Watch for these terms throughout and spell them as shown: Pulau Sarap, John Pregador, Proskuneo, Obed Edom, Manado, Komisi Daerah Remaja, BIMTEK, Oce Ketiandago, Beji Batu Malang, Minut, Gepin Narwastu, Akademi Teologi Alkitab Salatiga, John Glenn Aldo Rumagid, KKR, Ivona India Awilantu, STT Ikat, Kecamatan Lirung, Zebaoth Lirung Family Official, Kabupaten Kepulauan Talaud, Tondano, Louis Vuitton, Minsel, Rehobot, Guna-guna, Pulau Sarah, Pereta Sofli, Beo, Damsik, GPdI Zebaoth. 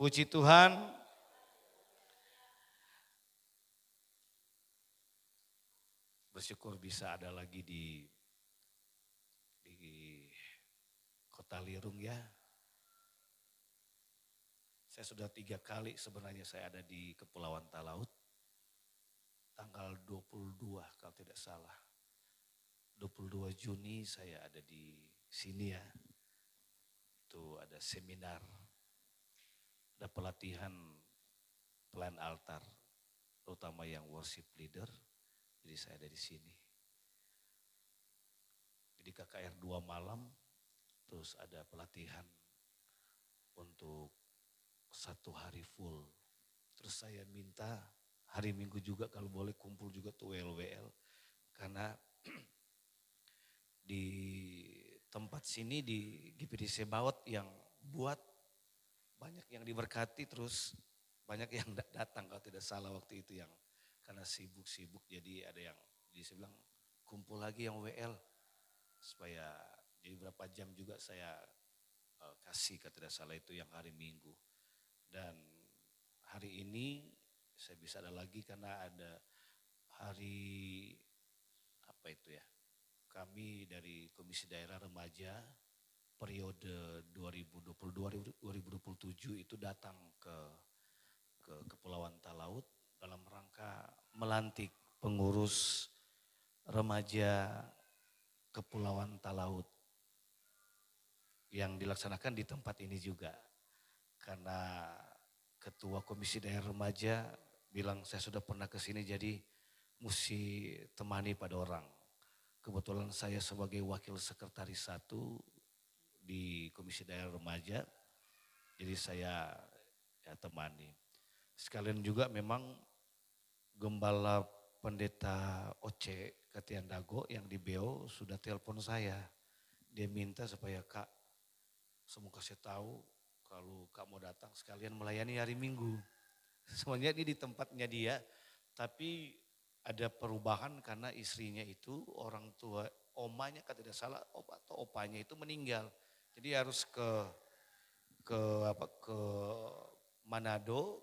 Puji Tuhan. Bersyukur bisa ada lagi di Kota Lirung ya. Saya sudah 3 kali sebenarnya saya ada di Kepulauan Talaud. Tanggal 22 kalau tidak salah. 22 Juni saya ada di sini ya. Itu ada seminar. Ada pelatihan plan altar, terutama yang worship leader, jadi saya ada di sini. Jadi KKR 2 malam, terus ada pelatihan untuk 1 hari full. Terus saya minta hari Minggu juga kalau boleh kumpul juga tuh WL-WL, karena di tempat sini di GPdI Zebaoth yang buat banyak yang diberkati, terus banyak yang datang kalau tidak salah waktu itu yang karena sibuk-sibuk jadi ada yang saya bilang kumpul lagi yang WL supaya jadi berapa jam juga saya kasih kalau tidak salah itu yang hari Minggu. Dan hari ini saya bisa ada lagi karena ada hari apa itu ya, kami dari Komisi Daerah Remaja periode 2022-2027 itu datang ke Kepulauan Talaud dalam rangka melantik pengurus remaja Kepulauan Talaud yang dilaksanakan di tempat ini juga. Karena Ketua Komisi Daerah Remaja bilang saya sudah pernah ke sini jadi mesti temani pada orang. Kebetulan saya sebagai wakil sekretaris 1 di Komisi Daerah Remaja, jadi saya ya, temani. Sekalian juga memang Gembala Pendeta Oce Ketiandago yang di Beo sudah telepon saya. Dia minta supaya Kak, semoga saya tahu kalau Kak mau datang sekalian melayani hari Minggu. Semuanya ini di tempatnya dia, tapi ada perubahan karena istrinya itu orang tua, omanya kalau tidak salah, opa atau opanya itu meninggal. Jadi harus ke Manado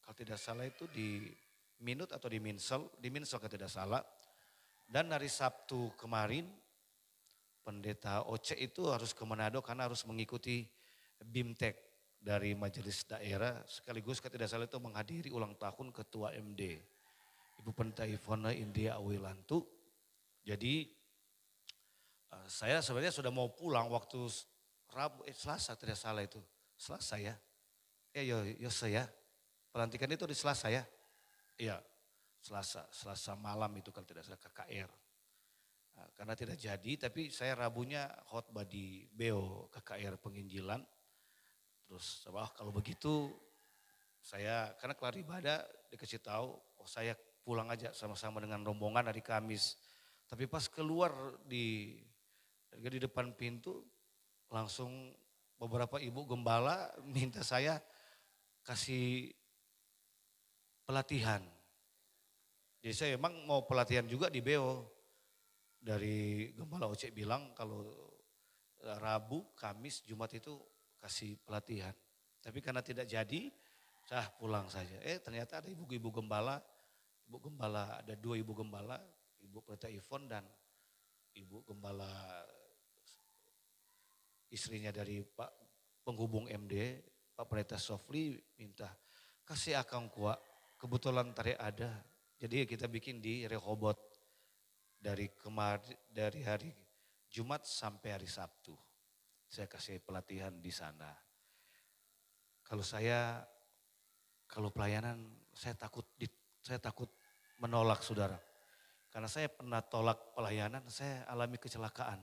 kalau tidak salah itu di Minut atau di Minsel kalau tidak salah. Dan hari Sabtu kemarin Pendeta Oce itu harus ke Manado karena harus mengikuti BIMTEK dari majelis daerah sekaligus kalau tidak salah itu menghadiri ulang tahun ketua MD Ibu Pendeta Ivona India Awilantu. Jadi saya sebenarnya sudah mau pulang waktu Selasa tidak salah itu. Selasa ya. Saya. Pelantikan itu di Selasa ya. Iya. Selasa malam itu kalau tidak salah KKR. Karena tidak jadi tapi saya Rabunya khotbah di Beo KKR penginjilan. Terus kalau begitu saya karena kelar ibadah dikasih tahu saya pulang aja sama-sama dengan rombongan hari Kamis. Tapi pas keluar di depan pintu langsung beberapa ibu gembala minta saya kasih pelatihan. Jadi saya emang mau pelatihan juga di Beo. Dari Gembala Oce bilang kalau Rabu, Kamis, Jumat itu kasih pelatihan. Tapi karena tidak jadi, saya pulang saja. Ternyata ada ibu-ibu gembala. Ada 2 ibu gembala. Ibu Pereta Yvonne dan Ibu Gembala istrinya dari Pak Penghubung MD, Pak Pereta Sofli minta kasih akang kuah, kebetulan tadi ada. Jadi kita bikin di Rehobot dari hari Jumat sampai hari Sabtu. Saya kasih pelatihan di sana. Kalau saya pelayanan saya takut menolak saudara. Karena saya pernah tolak pelayanan, saya alami kecelakaan.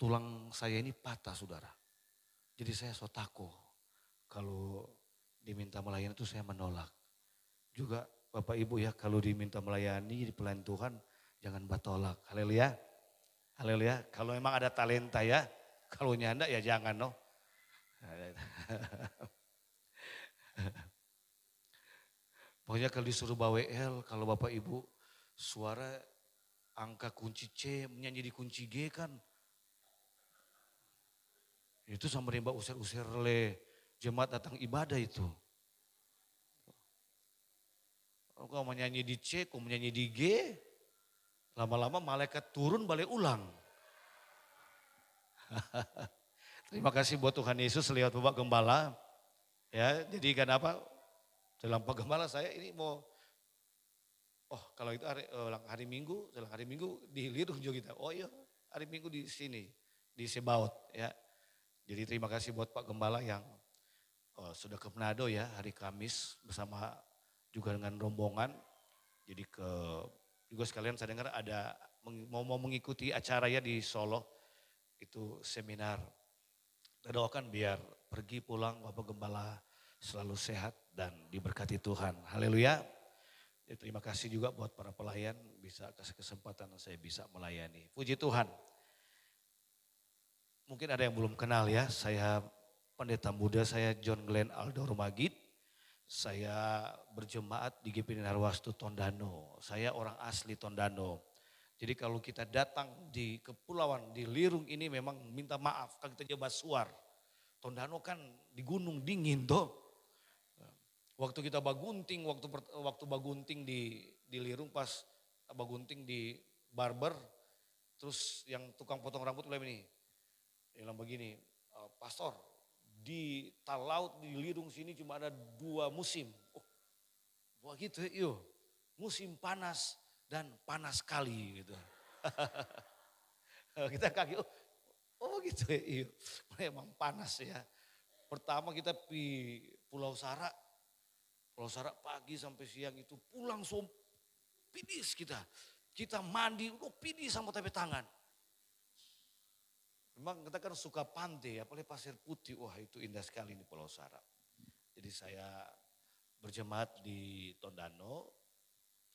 Tulang saya ini patah saudara. Jadi saya so takut kalau diminta melayani itu saya menolak. Juga Bapak Ibu ya kalau diminta melayani di pelayan Tuhan jangan bertolak. Haleluya. Haleluya. Kalau memang ada talenta ya, kalau nyanda ya jangan no. Pokoknya kalau disuruh bawa WL, kalau Bapak Ibu suara angka kunci C menyanyi di kunci G kan. Itu sama dengan Mbak User-User le jemaat datang ibadah itu. Kau menyanyi di C, kau menyanyi di G, lama-lama malaikat turun balik ulang. Terima kasih buat Tuhan Yesus lewat Bapak Gembala. Ya, jadi kenapa dalam Pak Gembala saya ini mau, oh kalau itu hari Minggu di Lirung juga kita. Oh iya, hari Minggu di sini di Zebaoth ya. Jadi terima kasih buat Pak Gembala yang sudah ke Manado ya hari Kamis bersama juga dengan rombongan, jadi ke juga sekalian saya dengar ada mau mengikuti acara ya di Solo itu seminar. Kita doakan biar pergi pulang Bapak Gembala selalu sehat dan diberkati Tuhan. Haleluya. Ya, terima kasih juga buat para pelayan bisa kasih kesempatan saya bisa melayani. Puji Tuhan. Mungkin ada yang belum kenal ya, saya pendeta muda saya John Glenn Aldo Rumagid. Saya berjemaat di Gepin Narwastu Tondano. Saya orang asli Tondano. Jadi kalau kita datang di kepulauan di Lirung ini memang minta maaf kalau kita jabat suar. Tondano kan di gunung dingin toh. Waktu kita bagunting, waktu bagunting di Lirung pas bagunting di barber, terus yang tukang potong rambut mulai ini, bilang begini, pastor, di Talaud, di Lirung sini cuma ada 2 musim. Oh, begitu ya, musim panas dan panas sekali gitu. Kita kaget, oh gitu ya, memang panas ya. Pertama kita di Pulau Sarah pagi sampai siang itu pulang pidis kita. Kita mandi, pidis sama tape tangan. Memang katakan suka pantai, apalagi pasir putih, wah itu indah sekali di Pulau Sarap. Jadi saya berjemaat di Tondano,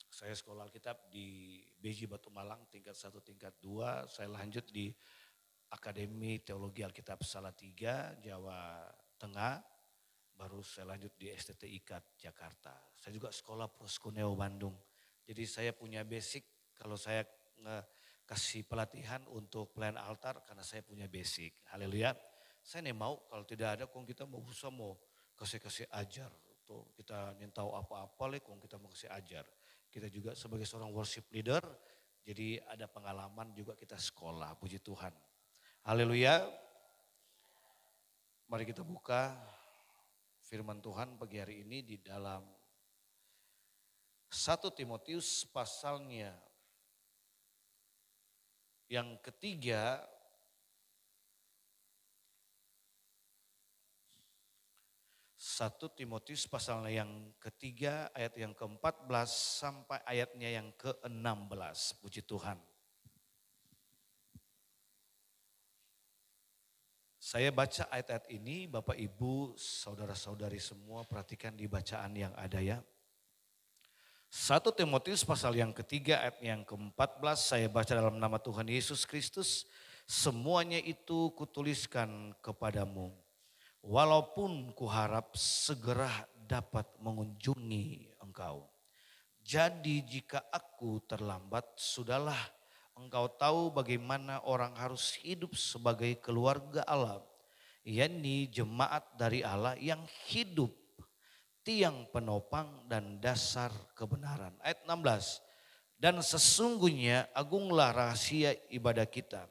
saya sekolah Alkitab di Beji Batu Malang tingkat 1, tingkat 2, saya lanjut di Akademi Teologi Alkitab Salatiga, Jawa Tengah, baru saya lanjut di STT Ikat Jakarta. Saya juga sekolah Proskuneo Bandung, jadi saya punya basic kalau saya kasih pelatihan untuk pelayan altar karena saya punya basic. Haleluya. Saya nih mau kalau tidak ada kong kita mau bisa mau kasih ajar tuh kita nintau apa-apa leh kong kita mau kasih ajar. Kita juga sebagai seorang worship leader jadi ada pengalaman juga kita sekolah. Puji Tuhan. Haleluya. Mari kita buka firman Tuhan pagi hari ini di dalam 1 Timotius pasalnya yang ketiga, ayat yang ke-14 sampai ayatnya yang ke-16, puji Tuhan. Saya baca ayat-ayat ini, Bapak Ibu, saudara-saudari semua perhatikan di bacaan yang ada ya. 1 Timotius pasal yang ketiga ayat yang ke-14 saya baca dalam nama Tuhan Yesus Kristus. Semuanya itu kutuliskan kepadamu. Walaupun kuharap segera dapat mengunjungi engkau. Jadi jika aku terlambat sudahlah engkau tahu bagaimana orang harus hidup sebagai keluarga Allah. Yakni jemaat dari Allah yang hidup. Tiang penopang dan dasar kebenaran. Ayat 16. Dan sesungguhnya agunglah rahasia ibadah kita.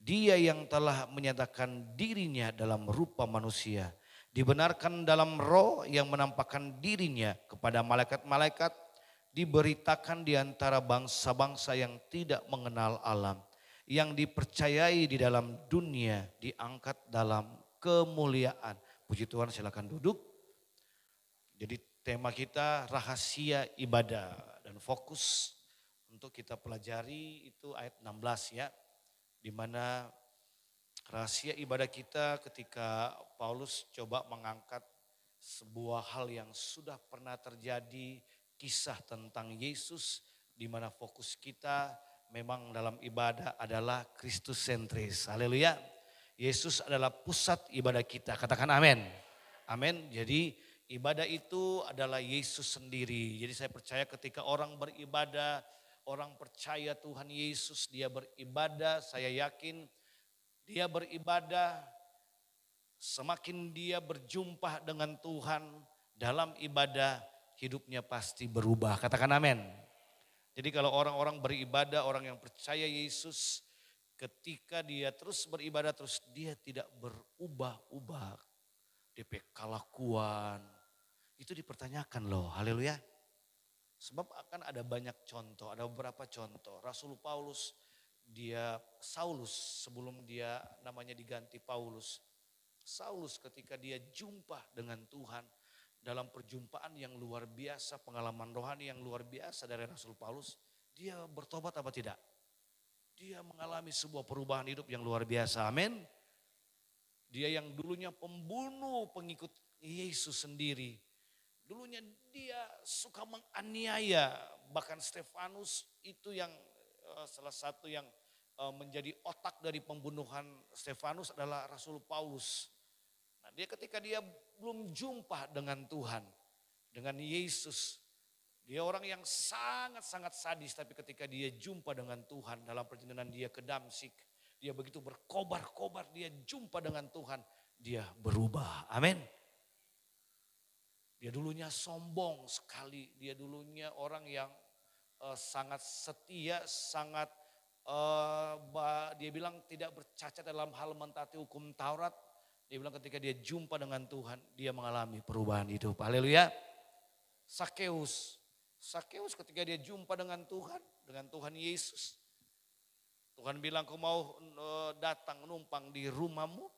Dia yang telah menyatakan dirinya dalam rupa manusia. Dibenarkan dalam roh yang menampakkan dirinya kepada malaikat-malaikat. Diberitakan di antara bangsa-bangsa yang tidak mengenal alam. Yang dipercayai di dalam dunia diangkat dalam kemuliaan. Puji Tuhan, silakan duduk. Jadi tema kita rahasia ibadah dan fokus untuk kita pelajari itu ayat 16 ya. Dimana rahasia ibadah kita ketika Paulus coba mengangkat sebuah hal yang sudah pernah terjadi kisah tentang Yesus. Dimana fokus kita memang dalam ibadah adalah Kristus sentris. Haleluya. Yesus adalah pusat ibadah kita. Katakan amin. Amin. Jadi ibadah itu adalah Yesus sendiri. Jadi saya percaya ketika orang beribadah, orang percaya Tuhan Yesus, dia beribadah, saya yakin dia beribadah semakin dia berjumpa dengan Tuhan dalam ibadah, hidupnya pasti berubah. Katakan amin. Jadi kalau orang-orang beribadah, orang yang percaya Yesus, ketika dia terus beribadah, terus dia tidak berubah-ubah. DP kelakuan, itu dipertanyakan loh, haleluya. Sebab akan ada banyak contoh, ada beberapa contoh. Rasul Paulus, dia Saulus sebelum dia namanya diganti Paulus. Saulus ketika dia jumpa dengan Tuhan dalam perjumpaan yang luar biasa, pengalaman rohani yang luar biasa dari Rasul Paulus, dia bertobat apa tidak? Dia mengalami sebuah perubahan hidup yang luar biasa, amin. Dia yang dulunya pembunuh pengikut Yesus sendiri, dulunya dia suka menganiaya, bahkan Stefanus itu yang salah satu yang menjadi otak dari pembunuhan Stefanus adalah Rasul Paulus. Nah, dia ketika dia belum jumpa dengan Tuhan, dengan Yesus, dia orang yang sangat-sangat sadis, tapi ketika dia jumpa dengan Tuhan dalam perjalanan dia ke Damsik, dia begitu berkobar-kobar, dia jumpa dengan Tuhan, dia berubah. Amin. Dia dulunya sombong sekali, dia dulunya orang yang sangat setia, sangat dia bilang tidak bercacat dalam hal mentaati hukum Taurat. Dia bilang ketika dia jumpa dengan Tuhan, dia mengalami perubahan hidup. Haleluya. Sakeus ketika dia jumpa dengan Tuhan Yesus. Tuhan bilang, "Aku mau datang numpang di rumahmu,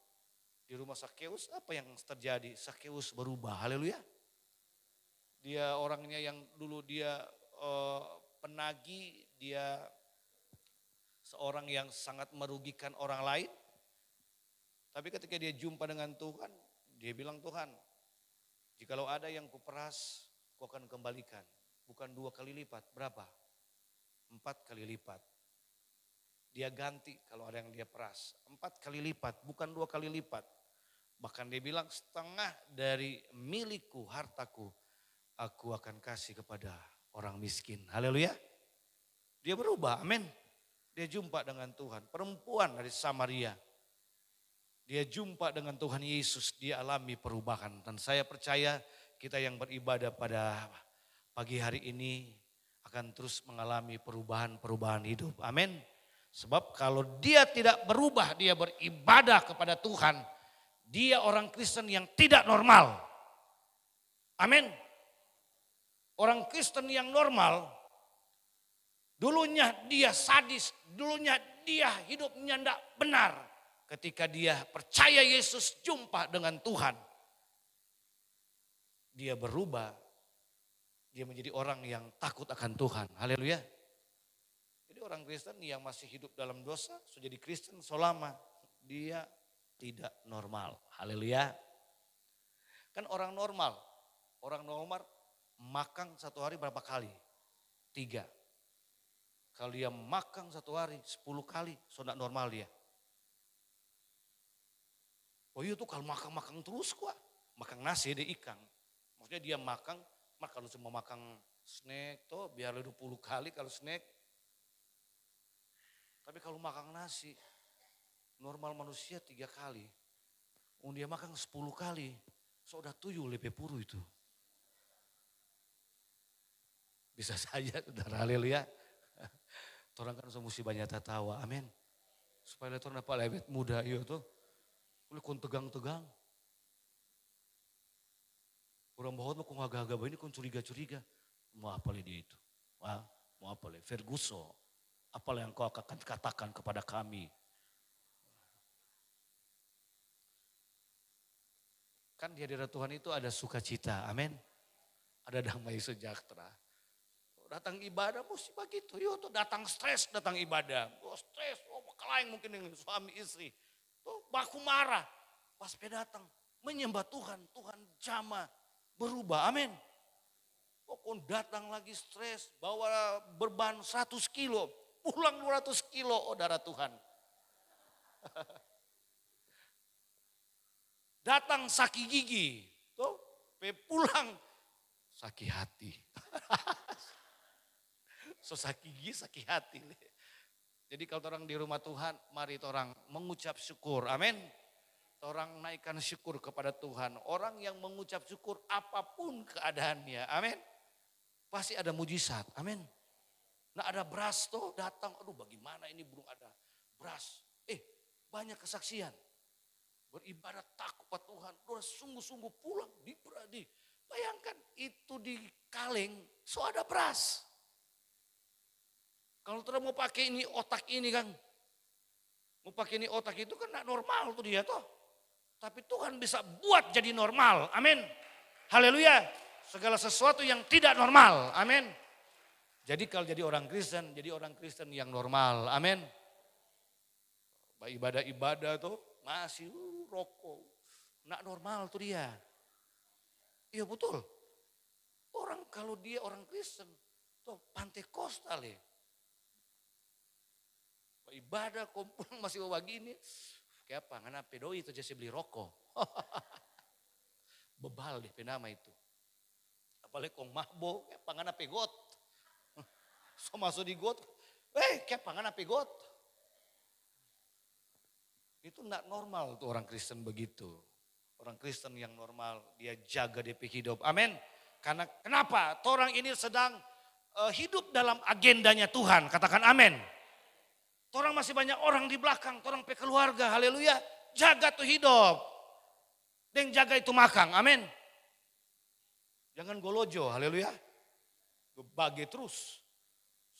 di rumah Sakeus." Apa yang terjadi? Sakeus berubah. Haleluya. Dia orangnya yang dulu dia penagih, dia seorang yang sangat merugikan orang lain. Tapi ketika dia jumpa dengan Tuhan, dia bilang, "Tuhan, jikalau ada yang kuperas, ku akan kembalikan. Bukan 2 kali lipat, berapa? 4 kali lipat. Dia ganti kalau ada yang dia peras. 4 kali lipat, bukan 2 kali lipat. Bahkan dia bilang, setengah dari milikku, hartaku, aku akan kasih kepada orang miskin." Haleluya. Dia berubah, amin. Dia jumpa dengan Tuhan. Perempuan dari Samaria, dia jumpa dengan Tuhan Yesus, dia alami perubahan. Dan saya percaya kita yang beribadah pada pagi hari ini akan terus mengalami perubahan-perubahan hidup. Amin. Sebab kalau dia tidak berubah, dia beribadah kepada Tuhan, dia orang Kristen yang tidak normal. Amin. Orang Kristen yang normal, dulunya dia sadis, dulunya dia hidupnya tidak benar. Ketika dia percaya Yesus, jumpa dengan Tuhan, dia berubah, dia menjadi orang yang takut akan Tuhan. Haleluya. Jadi orang Kristen yang masih hidup dalam dosa, sudah jadi Kristen selama dia tidak normal. Haleluya. Kan orang normal makan satu hari berapa kali? 3. Kalau dia makan satu hari 10 kali, sudah normal dia. Oh iya tuh kalau makan-makan terus kuah. Makan nasi dia ikan. Maksudnya dia makan kalau cuma makan snack tuh biar 20 kali kalau snack. Tapi kalau makan nasi, normal manusia 3 kali. Dia makan 10 kali, sudah tuyul lebih puru itu. Bisa saja, saudara, haleluya. Orang kan musti banyak tertawa, amin. Supaya orang dapat lebih muda, iya tuh. Kun tegang-tegang. Orang bahot kun agak-agak ini kun curiga-curiga. Mau apa dia itu? Mau apa leh? Ferguson, apa yang kau akan katakan kepada kami? Kan di hadirat Tuhan itu ada sukacita, amin. Ada damai sejahtera. Datang ibadah mesti begitu. Yo tuh datang stres, datang ibadah. Oh stres, oh kelain mungkin dengan suami istri. Tuh baku marah, pas dia datang menyembah Tuhan, Tuhan jamah, berubah, amin. Pokoknya datang lagi stres, bawa berban 100 kilo, pulang 200 kilo, oh darah Tuhan. Datang sakit gigi, tuh pulang sakit hati. So sakit gigi, sakit hati. Jadi kalau orang di rumah Tuhan, mari orang mengucap syukur, amin. Orang naikkan syukur kepada Tuhan. Orang yang mengucap syukur apapun keadaannya. Amin. Pasti ada mujizat. Amin. Nah ada beras tuh datang. Aduh bagaimana ini belum ada beras. Banyak kesaksian. Beribadah takut kepada Tuhan. Udah sungguh-sungguh pulang di beradi. Bayangkan itu di kaleng. So ada beras. Kalau terus mau pakai ini otak ini Kang. Mau pakai ini otak itu kan gak normal tuh dia tuh. Tapi Tuhan bisa buat jadi normal. Amin. Haleluya. Segala sesuatu yang tidak normal. Amin. Jadi kalau jadi orang Kristen yang normal. Amin. Ibadah-ibadah tuh masih rokok. Nggak normal tuh dia. Iya betul. Orang kalau dia orang Kristen tuh Pantekostal ya. Ibadah kumpul masih begini. Kayak apa? Karena pedoi itu jadi beli rokok. Bebal deh penama itu. Apalagi kong mabok, kayak pangan ape got. So masuk di got. Kayak pangan ape got. Itu enggak normal tuh orang Kristen begitu. Orang Kristen yang normal, dia jaga DP hidup. Amin. Karena kenapa? Orang ini sedang hidup dalam agendanya Tuhan. Katakan amin. Orang masih banyak orang di belakang, orang keluarga, haleluya. Jaga tuh hidup. Deng jaga itu makang, amin. Jangan golojo, haleluya. Bagi terus.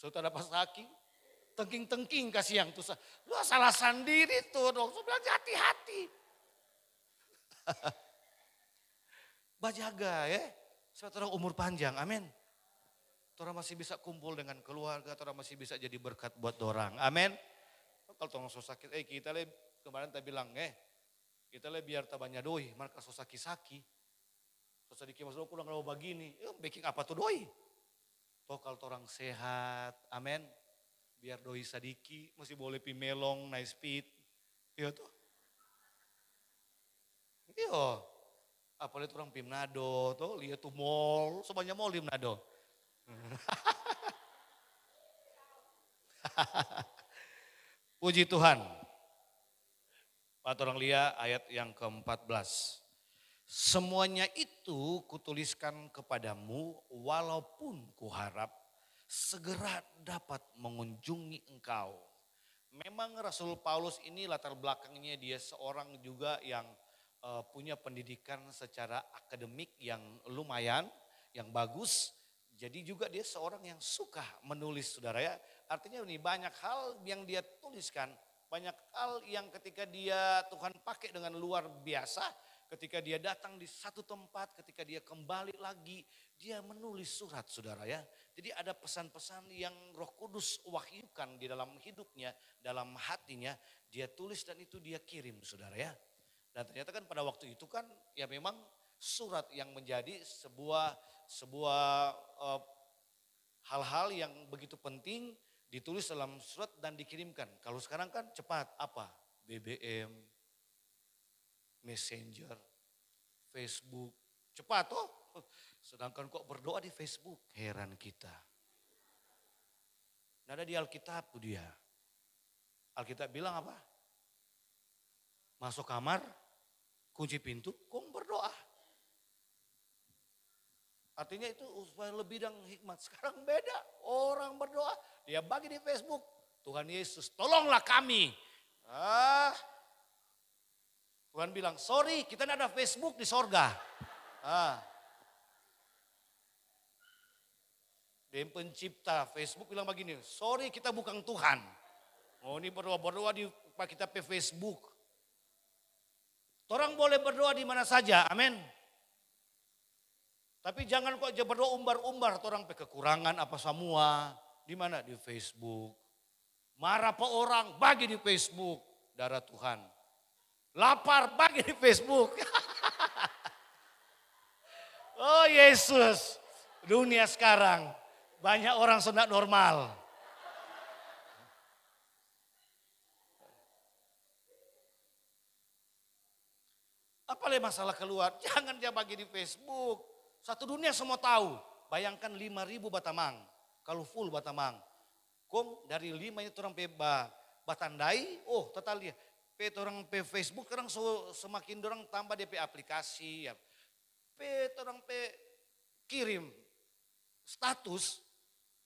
Saudara pas laki, tengking-tengking kasih yang tuh. Lu salah sendiri tuh dong, bilang hati-hati. Bajaga ya, saudara umur panjang, amin. Orang masih bisa kumpul dengan keluarga, orang masih bisa jadi berkat buat orang. Amin. Kalau orang so sakit, kita le kemarin tadi bilang, kita le biar tabanya doi, mereka so sakit-sakit. So sedikit mas kurang kalau begini, baking apa tuh doi? Toh kalau orang sehat, amin. Biar doi sadiki, masih boleh pi melong, nice speed. Iya tuh. Iya. Apalagi orang pi Manado, tuh lihat tuh mall, sebanyak mall di Manado. Puji Tuhan. Pak orang lia ayat yang ke-14. Semuanya itu kutuliskan kepadamu walaupun kuharap segera dapat mengunjungi engkau. Memang Rasul Paulus ini latar belakangnya dia seorang juga yang punya pendidikan secara akademik yang lumayan, yang bagus. Jadi juga dia seorang yang suka menulis saudara ya. Artinya ini banyak hal yang dia tuliskan. Banyak hal yang ketika dia Tuhan pakai dengan luar biasa. Ketika dia datang di satu tempat, ketika dia kembali lagi. Dia menulis surat saudara ya. Jadi ada pesan-pesan yang Roh Kudus wahyukan di dalam hidupnya, dalam hatinya. Dia tulis dan itu dia kirim saudara ya. Dan ternyata kan pada waktu itu kan ya memang surat yang menjadi sebuah hal-hal yang begitu penting ditulis dalam surat dan dikirimkan. Kalau sekarang kan cepat apa? BBM, Messenger, Facebook, cepat toh. Sedangkan kok berdoa di Facebook, heran kita. Nah ada di Alkitab tuh dia. Alkitab bilang apa? Masuk kamar, kunci pintu, kok berdoa. Artinya itu supaya lebih dan hikmat. Sekarang beda, orang berdoa, dia bagi di Facebook. Tuhan Yesus, tolonglah kami. Tuhan bilang, sorry kita tidak ada Facebook di sorga. Dan pencipta Facebook bilang begini, sorry kita bukan Tuhan. Oh ini berdoa-berdoa di kita pakai Facebook. Orang boleh berdoa di mana saja, amin. Tapi jangan kok berdoa umbar-umbar, orang kekurangan apa semua. Di mana? Di Facebook. Marah pe orang, bagi di Facebook. Darah Tuhan. Lapar, bagi di Facebook. Oh Yesus, dunia sekarang. Banyak orang senang normal. Apalagi masalah keluar, jangan dia bagi di Facebook. Satu dunia semua tahu. Bayangkan 5.000 Batamang. Kalau full Batamang. Dari 5 itu orang beba Batandai. Oh total dia. Pet orang pe Facebook orang semakin orang tambah DP aplikasi ya. Pet orang pe kirim status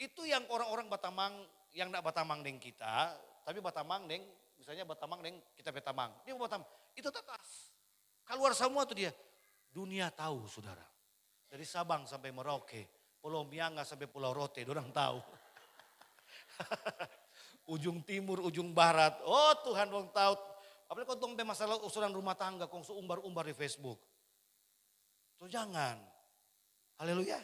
itu yang orang-orang Batamang yang ndak Batamang neng kita, tapi Batamang neng misalnya Batamang neng kita Batamang. Dia Batamang. Itu tetas. Keluar semua tuh dia. Dunia tahu saudara. Dari Sabang sampai Merauke, Pulau Mianga sampai Pulau Rote, orang tahu. Ujung timur, ujung barat. Oh Tuhan orang tahu. Apalagi kalau tentang masalah usulan rumah tangga, kongsu umbar-umbar di Facebook. Tuh jangan. Haleluya.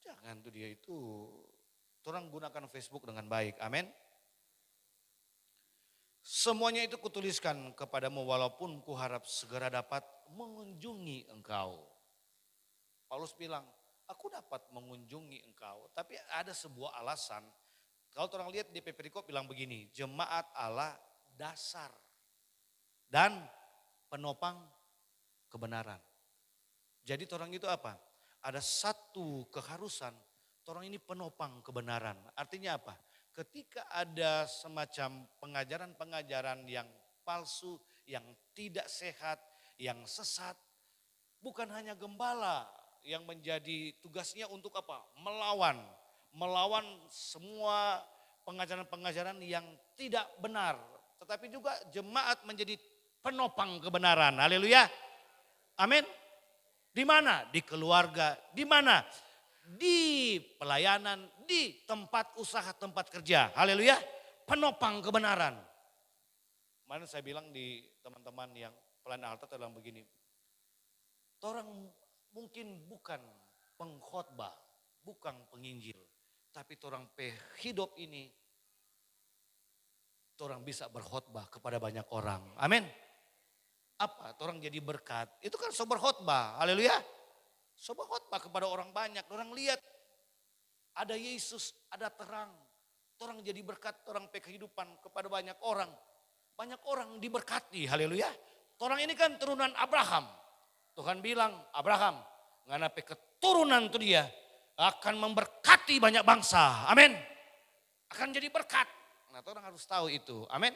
Jangan tuh dia itu. Orang gunakan Facebook dengan baik, amin. Semuanya itu kutuliskan kepadamu walaupun kuharap segera dapat mengunjungi engkau. Paulus bilang, aku dapat mengunjungi engkau, tapi ada sebuah alasan. Kalau orang lihat di Perikop bilang begini, jemaat Allah dasar dan penopang kebenaran. Jadi orang itu apa? Ada satu keharusan, orang ini penopang kebenaran. Artinya apa? Ketika ada semacam pengajaran-pengajaran yang palsu, yang tidak sehat, yang sesat, bukan hanya gembala yang menjadi tugasnya untuk apa? Melawan. Melawan semua pengajaran-pengajaran yang tidak benar. Tetapi juga jemaat menjadi penopang kebenaran. Haleluya. Amin. Di mana? Di keluarga. Di mana? Di pelayanan, di tempat usaha, tempat kerja. Haleluya. Penopang kebenaran. Mana saya bilang di teman-teman yang pelayan altar dalam begini. Orang mungkin bukan pengkhotbah, bukan penginjil. Tapi orang hidup ini, orang bisa berkhotbah kepada banyak orang. Amin. Apa? Orang jadi berkat. Itu kan so berkhotbah. Haleluya. So berkhotbah kepada orang banyak. Orang lihat ada Yesus, ada terang. Orang jadi berkat, orang kehidupan kepada banyak orang. Banyak orang diberkati. Haleluya. Orang ini kan turunan Abraham. Tuhan bilang, Abraham ngana keturunan tuh dia akan memberkati banyak bangsa, amin. Akan jadi berkat. Nah, orang harus tahu itu, amin.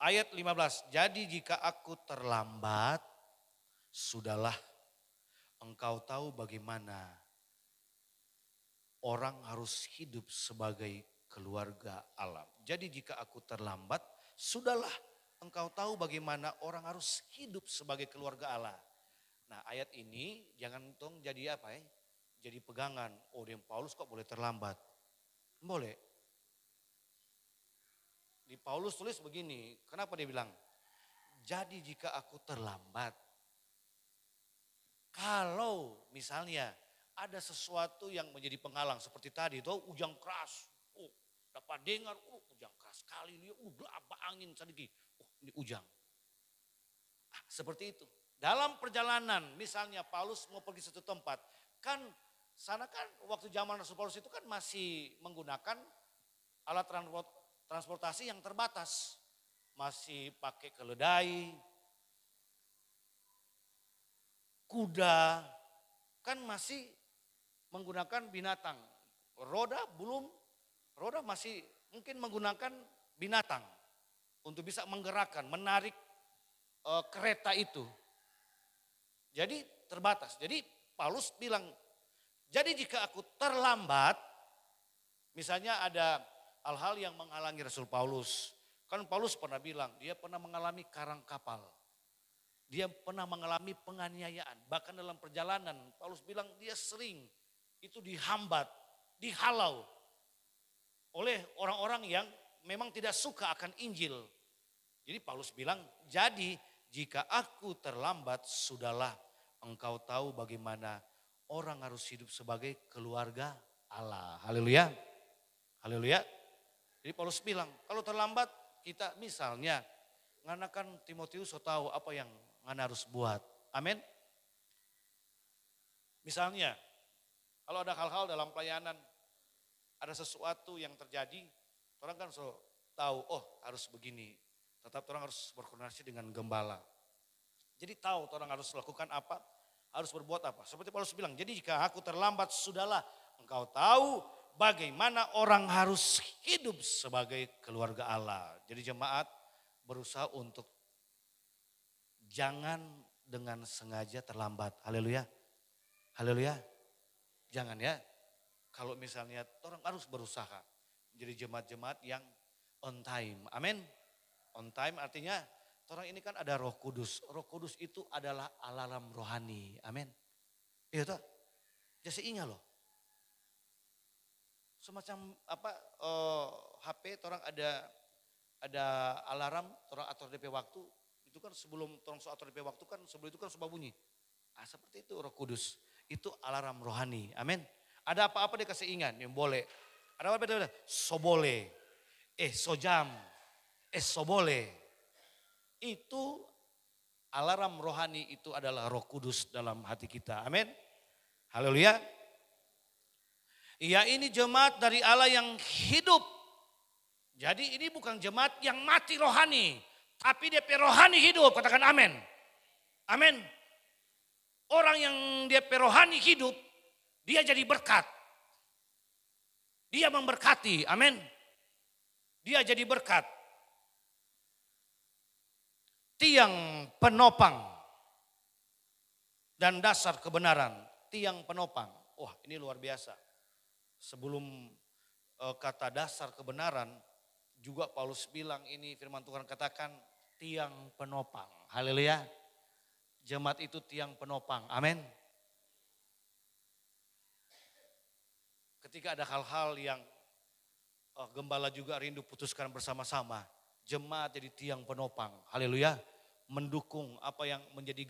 Ayat 15, jadi jika aku terlambat, sudahlah engkau tahu bagaimana orang harus hidup sebagai keluarga Allah. Jadi jika aku terlambat, sudahlah engkau tahu bagaimana orang harus hidup sebagai keluarga Allah. Nah ayat ini jangan tong jadi apa ya, jadi pegangan. Oh dia Paulus kok boleh terlambat? Boleh. Di Paulus tulis begini, kenapa dia bilang? Jadi jika aku terlambat, kalau misalnya ada sesuatu yang menjadi penghalang seperti tadi itu hujan keras. Oh dapat dengar, oh hujan keras sekali dia, apa angin sedikit, oh ini hujan. Ah, seperti itu. Dalam perjalanan misalnya Paulus mau pergi satu tempat, kan sana kan waktu zaman Rasul Paulus itu kan masih menggunakan alat transportasi yang terbatas. Masih pakai keledai, kuda, kan masih menggunakan binatang. Roda belum, roda masih mungkin menggunakan binatang untuk bisa menggerakkan, menarik kereta itu. Jadi terbatas. Jadi Paulus bilang, jadi jika aku terlambat, misalnya ada hal-hal yang menghalangi Rasul Paulus. Kan Paulus pernah bilang, dia pernah mengalami karang kapal. Dia pernah mengalami penganiayaan. Bahkan dalam perjalanan, Paulus bilang dia sering itu dihambat, dihalau oleh orang-orang yang memang tidak suka akan Injil. Jadi Paulus bilang, jadi jika aku terlambat, sudahlah engkau tahu bagaimana orang harus hidup sebagai keluarga Allah. Haleluya. Haleluya. Jadi Paulus bilang, kalau terlambat kita misalnya, ngana kan Timotius so tahu apa yang ngana harus buat. Amin. Misalnya, kalau ada hal-hal dalam pelayanan, ada sesuatu yang terjadi, orang kan so tahu, oh harus begini. Tetap orang harus berkoordinasi dengan gembala. Jadi tahu orang harus lakukan apa, harus berbuat apa. Seperti Paulus bilang, jadi jika aku terlambat, sudahlah engkau tahu bagaimana orang harus hidup sebagai keluarga Allah. Jadi jemaat berusaha untuk jangan dengan sengaja terlambat. Haleluya. Haleluya. Jangan ya. Kalau misalnya orang harus berusaha. Jadi jemaat-jemaat yang on time. Amin. On time artinya orang ini kan ada Roh Kudus. Roh Kudus itu adalah alarm rohani. Amin. Iya toh? Jadi ingat loh. Semacam apa HP orang ada alarm, orang atur DP waktu. Itu kan sebelum orang atur DP waktu kan sebelum itu kan sudah bunyi. Ah seperti itu Roh Kudus. Itu alarm rohani. Amin. Ada apa-apa dia kasih ingat, yang boleh. Ada apa-apa? Sobole. Sojam. Sobole. Itu alarm rohani itu adalah Roh Kudus dalam hati kita. Amin. Haleluya. Ya ini jemaat dari Allah yang hidup. Jadi ini bukan jemaat yang mati rohani. Tapi DP rohani hidup. Katakan amin. Amin. Orang yang DP rohani hidup. Dia jadi berkat. Dia memberkati. Amin. Dia jadi berkat. Tiang penopang. Dan dasar kebenaran. Tiang penopang, wah ini luar biasa. Sebelum kata dasar kebenaran, juga Paulus bilang ini firman Tuhan katakan tiang penopang. Haleluya, jemaat itu tiang penopang, amin. Ketika ada hal-hal yang gembala juga rindu putuskan bersama-sama, jemaat jadi tiang penopang, haleluya. Mendukung apa yang menjadi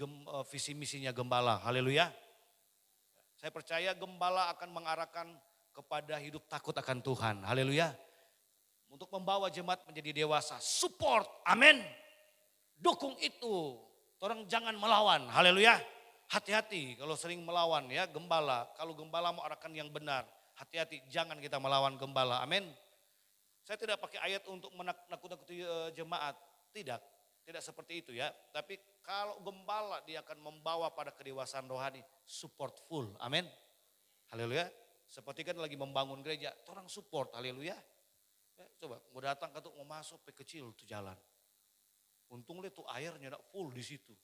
visi-misinya gembala, haleluya. Saya percaya gembala akan mengarahkan kepada hidup takut akan Tuhan. Haleluya. Untuk membawa jemaat menjadi dewasa. Support. Amin. Dukung itu. Orang jangan melawan. Haleluya. Hati-hati kalau sering melawan ya gembala. Kalau gembala mau arahkan yang benar. Hati-hati jangan kita melawan gembala. Amin. Saya tidak pakai ayat untuk menakut-nakuti jemaat. Tidak. Tidak seperti itu ya. Tapi kalau gembala dia akan membawa pada kedewasaan rohani, support full. Amin. Haleluya. Seperti kan lagi membangun gereja, orang support. Haleluya. Ya, coba mau datang katuk mau masuk pe kecil tuh jalan. Untung lihat tuh airnya enggak full di situ.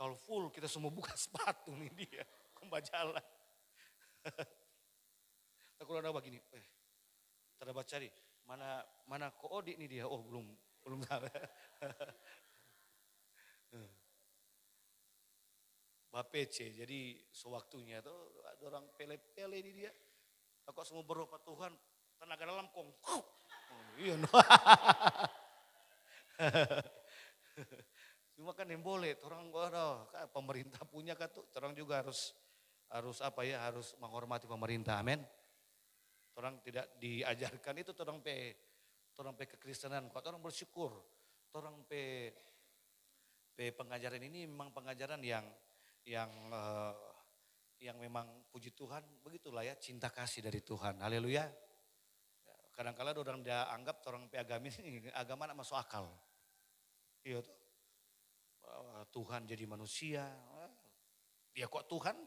Kalau full kita semua buka sepatu nih dia, kembali jalan. Takut ada begini. Terdapat cari. Mana koodik nih dia? Oh belum tahu. Bapece, jadi sewaktunya tuh ada orang pele-pele ini dia. Kok semua berobat Tuhan tenaga dalam kong. Oh, iya. No. Cuma kan yang boleh, orang pemerintah punya kan tuh, orang juga harus menghormati pemerintah. Amin. Orang tidak diajarkan itu orang pe kekristenan, kok orang bersyukur. Orang pe pengajaran ini memang pengajaran yang memang puji Tuhan, begitulah ya cinta kasih dari Tuhan. Haleluya. Kadang-kadang orang dia anggap orang pe agamis ini agama nak masuk akal. Iya tuh. Tuhan jadi manusia. Dia kok Tuhan?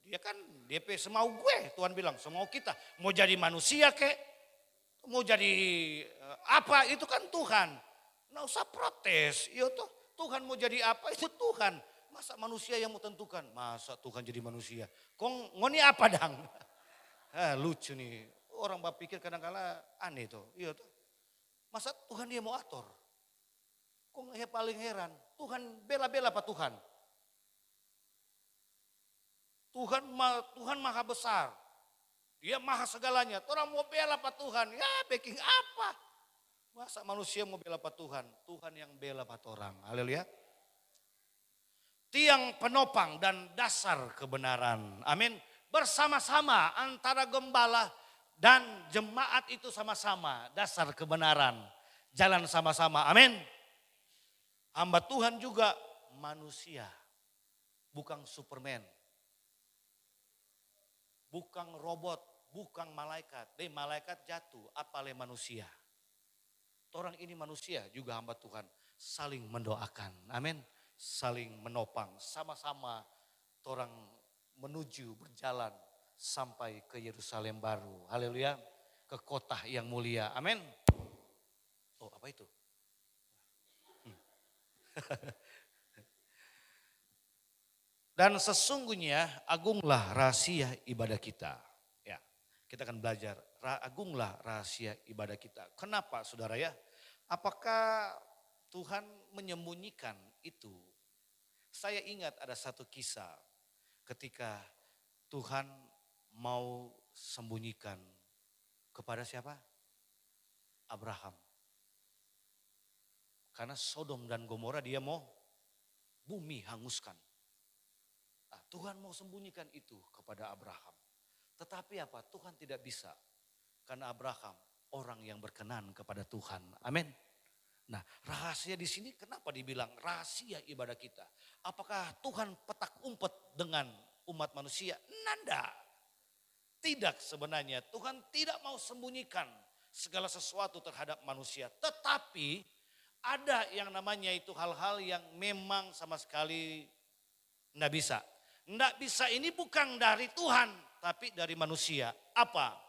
Dia kan DP semau gue, Tuhan bilang semau kita. Mau jadi manusia kek, mau jadi apa, itu kan Tuhan. Nggak usah protes, iya toh Tuhan mau jadi apa itu Tuhan. Masa manusia yang mau tentukan, masa Tuhan jadi manusia. Kong ngoni apa dang? Lucu nih, orang bak pikir kadang-kadang aneh tuh, iya toh. Masa Tuhan dia mau atur? Kong paling heran, Tuhan bela-bela apa Tuhan? Tuhan maha besar, dia maha segalanya. Orang mau bela Pak Tuhan, ya baking apa? Masa manusia mau bela Pak Tuhan? Tuhan yang bela Pak orang, haleluya. Tiang penopang dan dasar kebenaran, amin. Bersama-sama antara gembala dan jemaat itu sama-sama dasar kebenaran. Jalan sama-sama, amin. Hamba Tuhan juga manusia, bukan Superman. Bukan robot, bukan malaikat. Deh malaikat jatuh, apalagi manusia. Orang ini manusia juga hamba Tuhan. Saling mendoakan, amin. Saling menopang, sama-sama orang menuju berjalan sampai ke Yerusalem baru. Haleluya, ke kota yang mulia. Amin. Oh, apa itu? Dan sesungguhnya agunglah rahasia ibadah kita. Ya, kita akan belajar agunglah rahasia ibadah kita. Kenapa, saudara ya? Apakah Tuhan menyembunyikan itu? Saya ingat ada satu kisah ketika Tuhan mau sembunyikan kepada siapa? Abraham. Karena Sodom dan Gomora dia mau bumi hanguskan. Nah, Tuhan mau sembunyikan itu kepada Abraham. Tetapi apa? Tuhan tidak bisa. Karena Abraham orang yang berkenan kepada Tuhan. Amin. Nah, rahasia di sini kenapa dibilang rahasia ibadah kita? Apakah Tuhan petak umpet dengan umat manusia? Nanda. Tidak sebenarnya. Tuhan tidak mau sembunyikan segala sesuatu terhadap manusia. Tetapi ada yang namanya itu hal-hal yang memang sama sekali enggak bisa. Enggak bisa ini bukan dari Tuhan, tapi dari manusia. Apa?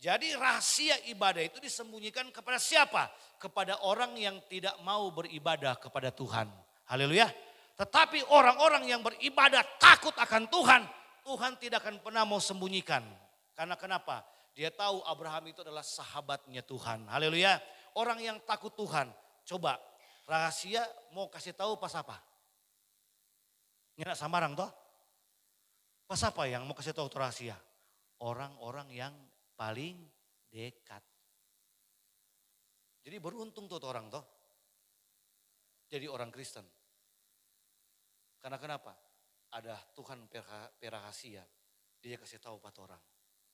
Jadi rahasia ibadah itu disembunyikan kepada siapa? Kepada orang yang tidak mau beribadah kepada Tuhan. Haleluya. Tetapi orang-orang yang beribadah takut akan Tuhan. Tuhan tidak akan pernah mau sembunyikan. Karena kenapa? Dia tahu Abraham itu adalah sahabatnya Tuhan. Haleluya. Orang yang takut Tuhan. Coba rahasia mau kasih tahu pas apa? Nggak samarang toh? Pas apa yang mau kasih tahu rahasia? Orang-orang yang paling dekat. Jadi beruntung tuh orang toh. Jadi orang Kristen. Karena kenapa? Ada Tuhan perahasia. Dia kasih tahu buat orang.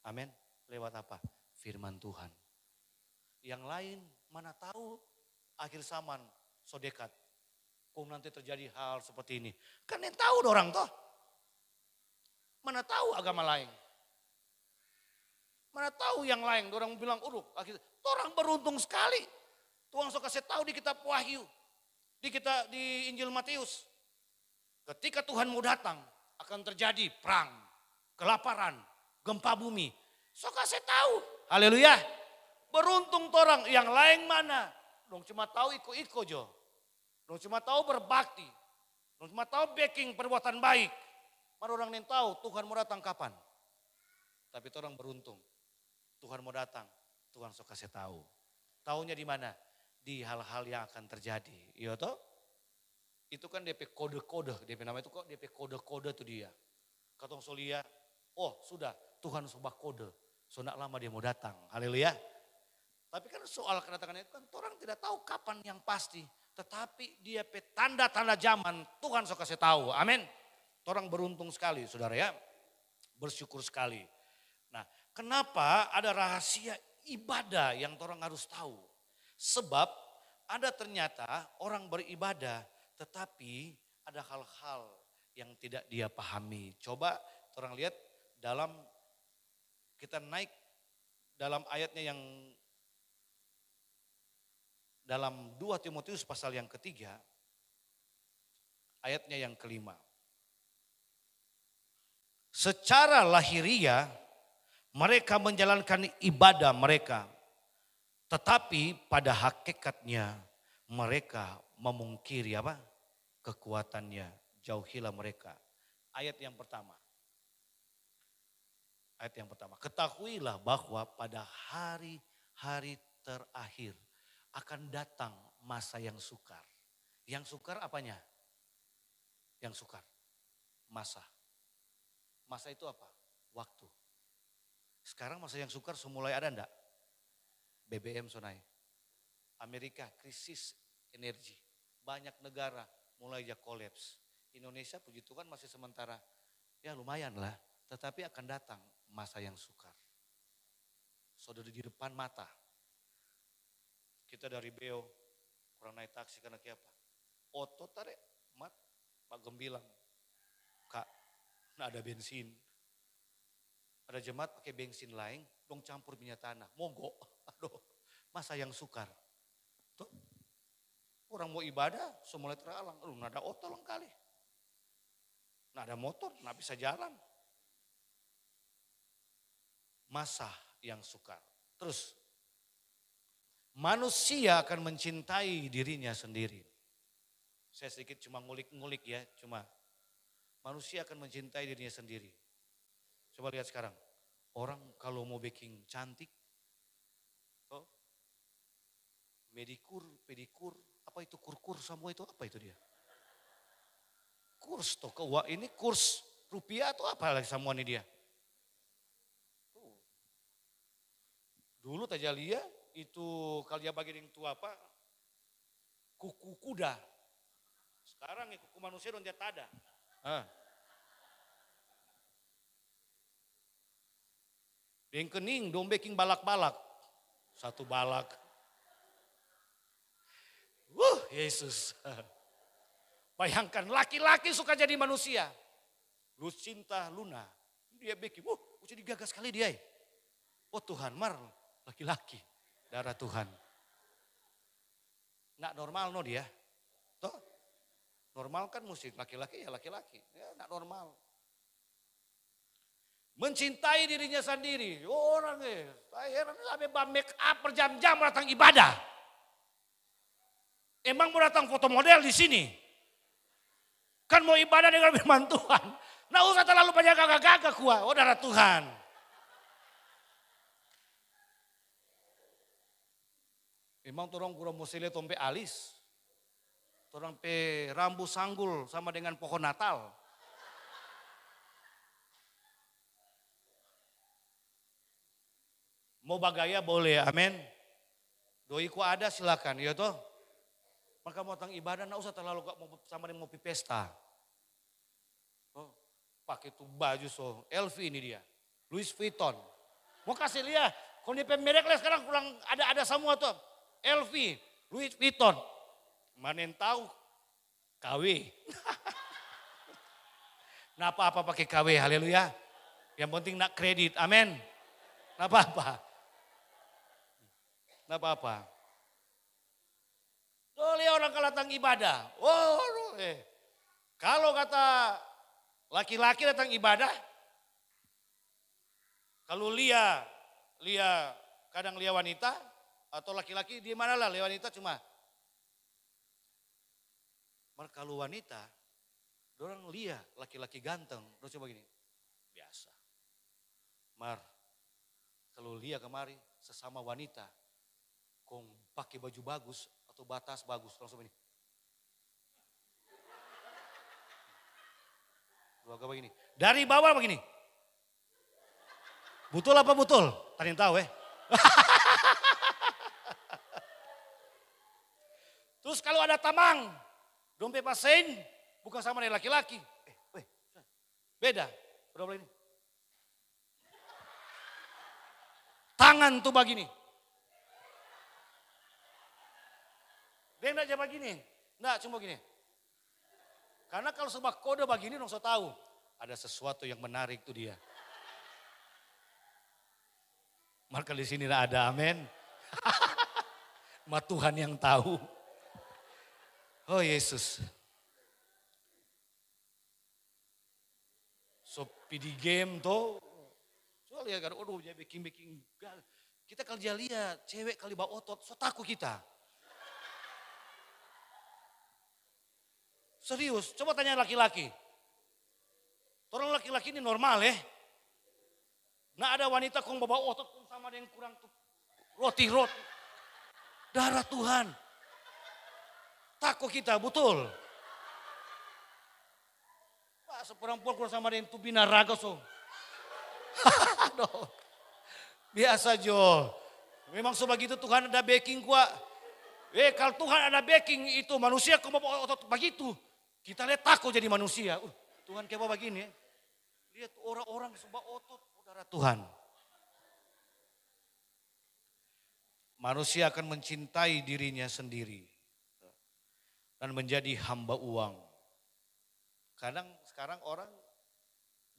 Amin. Lewat apa? Firman Tuhan. Yang lain mana tahu akhir zaman so dekat. Kok nanti terjadi hal seperti ini. Kan yang tahu orang toh. Mana tahu agama lain. Mana tahu yang lain, orang bilang uruk. Akhirnya, orang beruntung sekali. Tuhan suka kasih tahu di kitab Wahyu, di Injil Matius. Ketika Tuhan mau datang, akan terjadi perang, kelaparan, gempa bumi. Suka kasih tahu. Haleluya. Beruntung orang, yang lain mana? Dong cuma tahu iko-iko jo. Dong cuma tahu berbakti. Dong cuma tahu baking perbuatan baik. Mana orang yang tahu Tuhan mau datang kapan? Tapi orang beruntung. Tuhan mau datang, Tuhan suka kasih tahu. Tahunya di mana? Di hal-hal yang akan terjadi. Iya toh? Itu kan DP kode-kode, DP nama itu kok DP kode-kode tuh dia. Katong solia, oh sudah Tuhan sobat kode, so nak lama dia mau datang. Haleluya. Tapi kan soal kedatangan itu kan orang tidak tahu kapan yang pasti. Tetapi dia tanda-tanda zaman Tuhan suka kasih tahu. Amin. Orang beruntung sekali saudara ya. Bersyukur sekali. Nah, kenapa ada rahasia ibadah yang orang harus tahu? Sebab ada ternyata orang beribadah tetapi ada hal-hal yang tidak dia pahami. Coba orang lihat dalam kita naik dalam ayatnya yang dalam 2 Timotius pasal yang ketiga ayatnya yang kelima. Secara lahiriah mereka menjalankan ibadah mereka, tetapi pada hakikatnya mereka memungkiri apa? Kekuatannya, jauhilah mereka. Ayat yang pertama. Ayat yang pertama, ketahuilah bahwa pada hari-hari terakhir akan datang masa yang sukar. Yang sukar apanya? Yang sukar, masa. Masa itu apa? Waktu. Sekarang masa yang sukar semulai ada enggak? BBM sonai. Amerika krisis energi. Banyak negara mulai aja kolaps. Indonesia puji Tuhan masih sementara. Ya lumayan lah. Tetapi akan datang masa yang sukar. Saudara di depan mata. Kita dari Beo kurang naik taksi karena apa? Otot tarik mat. Pak Gembilang. Kak, nah ada bensin. Ada jemaat pakai bensin lain, dong campur minyak tanah, mogok. Aduh, masa yang sukar. Tuh, orang mau ibadah, semula teralang. Nggak ada otol kali. Nggak ada motor, nggak bisa jalan. masa yang sukar. Terus, manusia akan mencintai dirinya sendiri. Saya sedikit cuma ngulik-ngulik ya, cuma. Manusia akan mencintai dirinya sendiri. Coba lihat sekarang, orang kalau mau baking cantik, oh, medikur, pedikur, apa itu kur-kur semua itu, apa itu dia? Kurs toh, wah ini kurs rupiah atau apa lagi semua ini dia? Dulu tajalia itu kalian bagi yang tua apa? Kuku kuda. Sekarang ya kuku manusia dan dia tada. Yang kening, dombe king balak-balak. Satu balak. Yesus. Bayangkan laki-laki suka jadi manusia. Lu cinta Luna. Dia bikin, jadi gagas sekali dia. Oh Tuhan, mar laki-laki. Darah Tuhan. Nggak normal no dia. Toh, normal kan musik laki-laki ya laki-laki. Ya nggak normal. Mencintai dirinya sendiri. Orangnya, saya heran sampai make up berjam-jam datang ibadah. Emang mau datang foto model di sini? Kan mau ibadah dengan firman Tuhan. Nah usah terlalu banyak gagah-gagah kuah. Oh darah Tuhan. Emang torong kurang musile tompe alis. Torong pe rambu sanggul sama dengan pohon natal. Mau bagaya boleh, amin. Doi ku ada silakan, ya toh. Maka mau datang ibadah, nggak usah terlalu mau sama dengan mau pesta. Oh, pakai tuh baju so, LV ini dia, Louis Vuitton. Mau kasih lihat, kalau di pemerek sekarang kurang ada semua tuh, LV, Louis Vuitton. Mana yang tahu, KW. Nah apa-apa pakai KW, haleluya. Yang penting nak kredit, amin. Nah apa-apa. Nggak apa-apa. Oh, lihat orang kalau datang ibadah. Kalau kata laki-laki datang ibadah, kalau lia kadang lia wanita atau laki-laki di mana lah lia wanita cuma. Mereka kalau wanita, orang lia laki-laki ganteng, orang coba gini, biasa. Mar, kalau lia kemari sesama wanita. Kong pakai baju bagus atau batas bagus langsung ini. Dua gak begini. Dari bawah begini. Butul apa butul? Tadi tahu . Terus kalau ada tamang, dompet pasen bukan sama dengan laki-laki. Beda. Berapa ini? Tangan tuh begini. Dia enggak jaga begini, enggak cuma gini. Karena kalau sebab kode begini dong so tahu, ada sesuatu yang menarik tuh dia. Maka di sini ada, amin. Ma Tuhan yang tahu. Oh Yesus. So pidi game tuh. Soalnya kan aduh dia bikin-bikin. Kita kalau dia lihat cewek kali bawa otot, so takut kita. Serius, coba tanya laki-laki. Orang laki-laki ini normal ya. Nah ada wanita kong bawa otot kong sama dengan kurang roti. Darah Tuhan. Takut kita, betul. Wah seperempuan kurang sama dengan tubi naraga so. Biasa jo. Memang sebegitu Tuhan ada backing gua. Kalau Tuhan ada backing itu manusia kong bawa otot begitu. Kita lihat takut jadi manusia. Tuhan kayak apa begini ya. Lihat orang-orang sebab otot saudara Tuhan. Manusia akan mencintai dirinya sendiri. Dan menjadi hamba uang. Kadang sekarang orang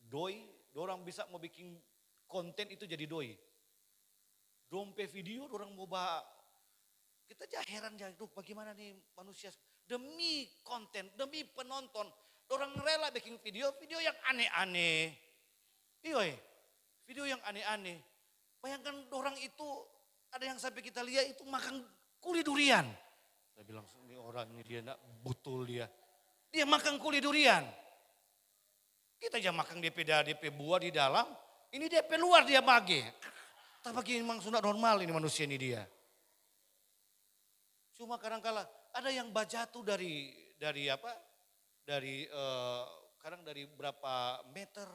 doi. Orang bisa mau bikin konten itu jadi doi. Dompet video orang mau bahas. Kita heran bagaimana nih manusia. Demi konten, demi penonton. Orang rela bikin video yang aneh-aneh. Video yang aneh-aneh. Bayangkan orang itu, ada yang sampai kita lihat itu makan kuli durian. Saya bilang, ini orang ini dia enggak butul dia. Dia makan kuli durian. Kita aja makan DP buah di dalam, ini DP luar dia bagi. Tapi memang sudah normal ini manusia ini dia. Cuma kadang-kala ada yang bajatu dari berapa meter,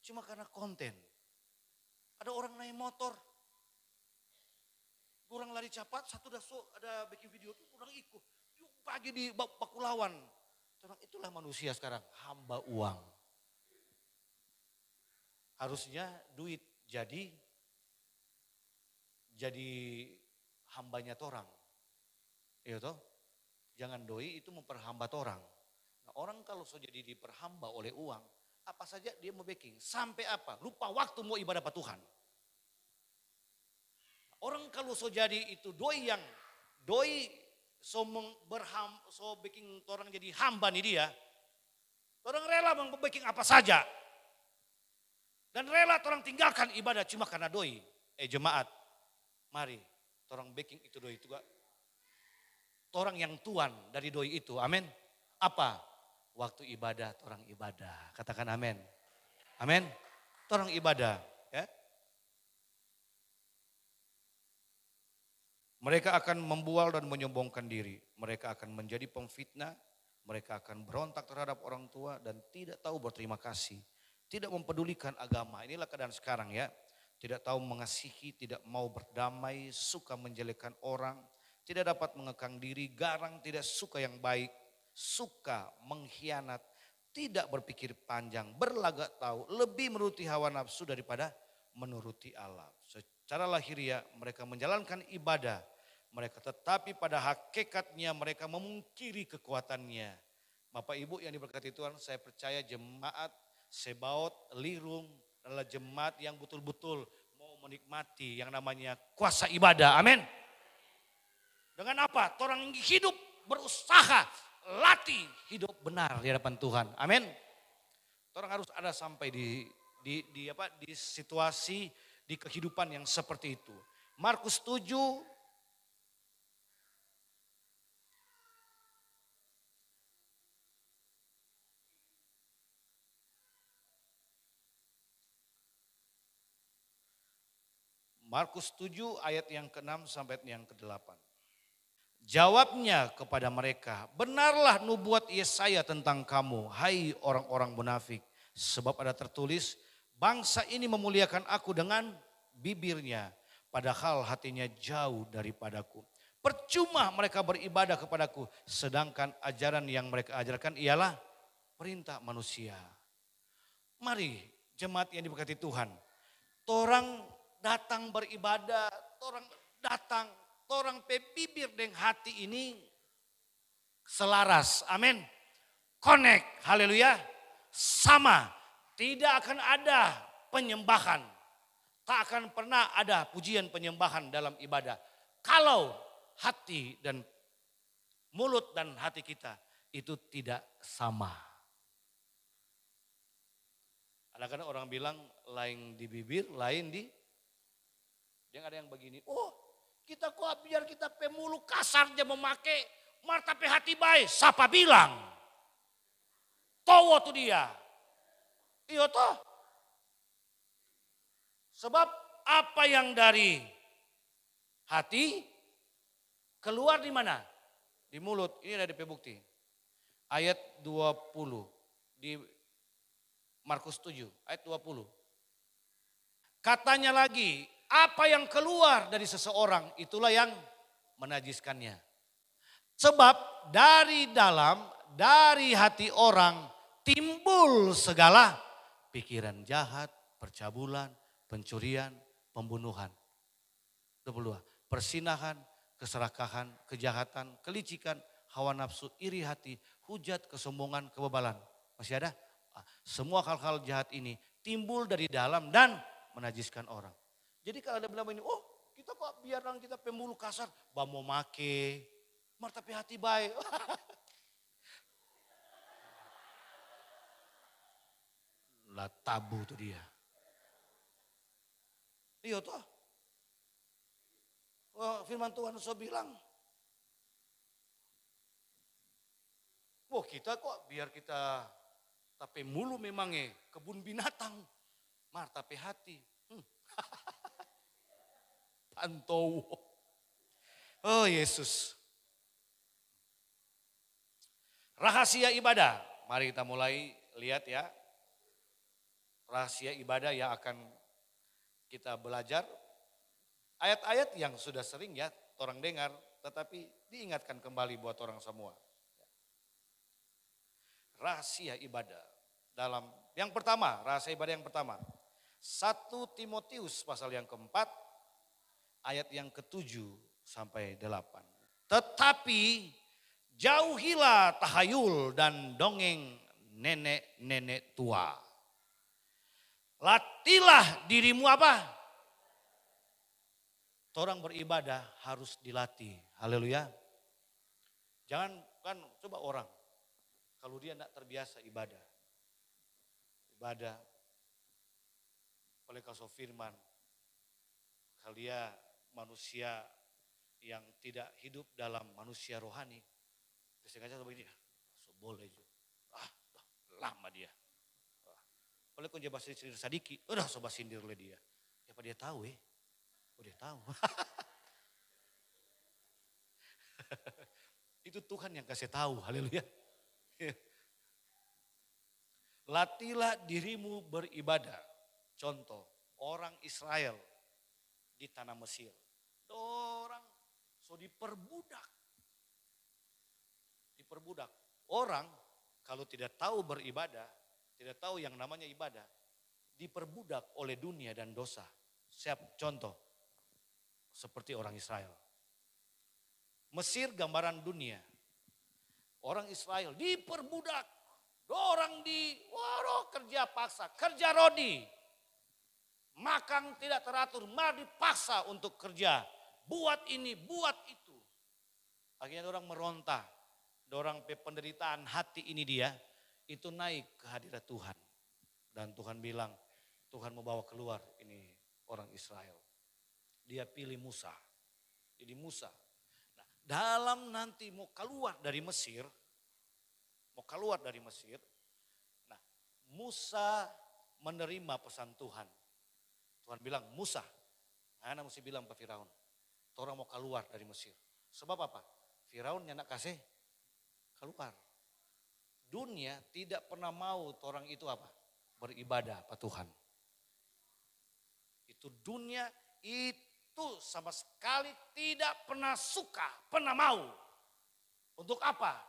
cuma karena konten. Ada orang naik motor, kurang lari cepat, satu ada bikin video itu kurang ikut, pagi di Bakulawan. Itulah manusia sekarang, hamba uang. Harusnya duit jadi hambanya orang. Iya toh? Jangan doi itu memperhambat orang. Nah, orang kalau sudah jadi diperhamba oleh uang, apa saja dia mau baking, sampai apa? Lupa waktu mau ibadah pada Tuhan. Nah, orang kalau sudah jadi itu doi baking orang jadi hamba nih dia. Orang rela baking apa saja. Dan rela orang tinggalkan ibadah cuma karena doi. Jemaat, mari orang baking itu doi itu gak. Orang yang tuan dari doi itu, amin. Apa? Waktu ibadah, orang ibadah. Katakan amin. Amin. Orang ibadah. Ya. Mereka akan membual dan menyombongkan diri. Mereka akan menjadi pemfitnah. Mereka akan berontak terhadap orang tua dan tidak tahu berterima kasih. Tidak mempedulikan agama. Inilah keadaan sekarang ya. Tidak tahu mengasihi, tidak mau berdamai, suka menjelekkan orang. Tidak dapat mengekang diri, garang, tidak suka yang baik, suka mengkhianat, tidak berpikir panjang, berlagak tahu, lebih menuruti hawa nafsu daripada menuruti Allah. Secara lahiriah mereka menjalankan ibadah, mereka tetapi pada hakikatnya mereka memungkiri kekuatannya. Bapak Ibu yang diberkati Tuhan, saya percaya jemaat Zebaoth, Lirung adalah jemaat yang betul-betul mau menikmati yang namanya kuasa ibadah, amin. Dengan apa? Orang hidup berusaha, latih hidup benar di hadapan Tuhan. Amin. Orang harus ada sampai di situasi di kehidupan yang seperti itu. Markus 7 ayat yang ke-6 sampai yang ke-8. Jawabnya kepada mereka, benarlah nubuat Yesaya tentang kamu, hai orang-orang munafik. Sebab ada tertulis, bangsa ini memuliakan aku dengan bibirnya, padahal hatinya jauh daripadaku. Percuma mereka beribadah kepadaku, sedangkan ajaran yang mereka ajarkan ialah perintah manusia. Mari jemaat yang diberkati Tuhan, torang datang beribadah, torang datang. Orang pebibir dengan hati ini selaras, amin. Connect, haleluya. Sama, tidak akan ada penyembahan. Tak akan pernah ada pujian penyembahan dalam ibadah. Kalau hati dan mulut dan hati kita itu tidak sama. Kadang-kadang orang bilang lain di bibir, lain di... Yang ada yang begini, oh. Kita kok biar kita pemulu kasar aja memakai martape hati baik. Siapa bilang? Towo tuh dia. Iya toh. Sebab apa yang dari hati keluar di mana? Di mulut. Ini ada DP bukti. Ayat 20 di Markus 7 ayat 20. Katanya lagi, apa yang keluar dari seseorang itulah yang menajiskannya. Sebab dari dalam, dari hati orang timbul segala pikiran jahat, percabulan, pencurian, pembunuhan. 22. Persinahan, keserakahan, kejahatan, kelicikan, hawa nafsu, iri hati, hujat, kesombongan, kebebalan. Masih ada? Semua hal-hal jahat ini timbul dari dalam dan menajiskan orang. Jadi kalau ada bilang ini, oh kita kok biarkan kita pembulu kasar, bah mau make, martapi hati baik. Lah tabu tuh dia. Iya toh, firman Tuhan sudah bilang, kita kok biar kita tapi mulu memangnya kebun binatang, mar tapi hati. Pantau. Oh Yesus. Rahasia ibadah. Mari kita mulai lihat ya. Rahasia ibadah yang akan kita belajar. Ayat-ayat yang sudah sering ya orang dengar, tetapi diingatkan kembali buat orang semua. Rahasia ibadah dalam yang pertama, rahasia ibadah yang pertama. 1 Timotius pasal yang ke-4 ayat yang ke-7 sampai 8. Tetapi jauhilah tahayul dan dongeng nenek-nenek tua. Latilah dirimu apa? Orang beribadah harus dilatih. Haleluya. Jangan kan coba orang kalau dia tidak terbiasa ibadah. Ibadah. Oleh kasih firman. Kalau dia manusia yang tidak hidup dalam manusia rohani. Sehingga coba ini. Boleh juga. Lama dia. Oleh kunci bahasa sindir sadiki. Udah sobat sindir oleh dia. Ya apa dia tahu ya. Oh dia tahu. Itu Tuhan yang kasih tahu. Haleluya. Latilah dirimu beribadah. Contoh, orang Israel di tanah Mesir. Orang so diperbudak. Diperbudak. Orang kalau tidak tahu beribadah, tidak tahu yang namanya ibadah, diperbudak oleh dunia dan dosa. Siap contoh. Seperti orang Israel. Mesir gambaran dunia. Orang Israel diperbudak, orang kerja paksa, kerja rodi, makan tidak teratur, malah dipaksa untuk kerja, buat ini, buat itu. Akhirnya orang meronta, orang penderitaan hati ini dia, itu naik ke hadirat Tuhan. Dan Tuhan bilang, Tuhan mau bawa keluar ini orang Israel. Dia pilih Musa, jadi Musa. Dalam nanti mau keluar dari Mesir, nah Musa menerima pesan Tuhan. Tuhan bilang, Musa, anak mesti bilang ke Firaun, orang mau keluar dari Mesir. Sebab apa? Firaun yang nak kasih keluar. Dunia tidak pernah mau orang itu apa? Beribadah pada Tuhan. Itu dunia itu sama sekali tidak pernah suka, pernah mau. Untuk apa?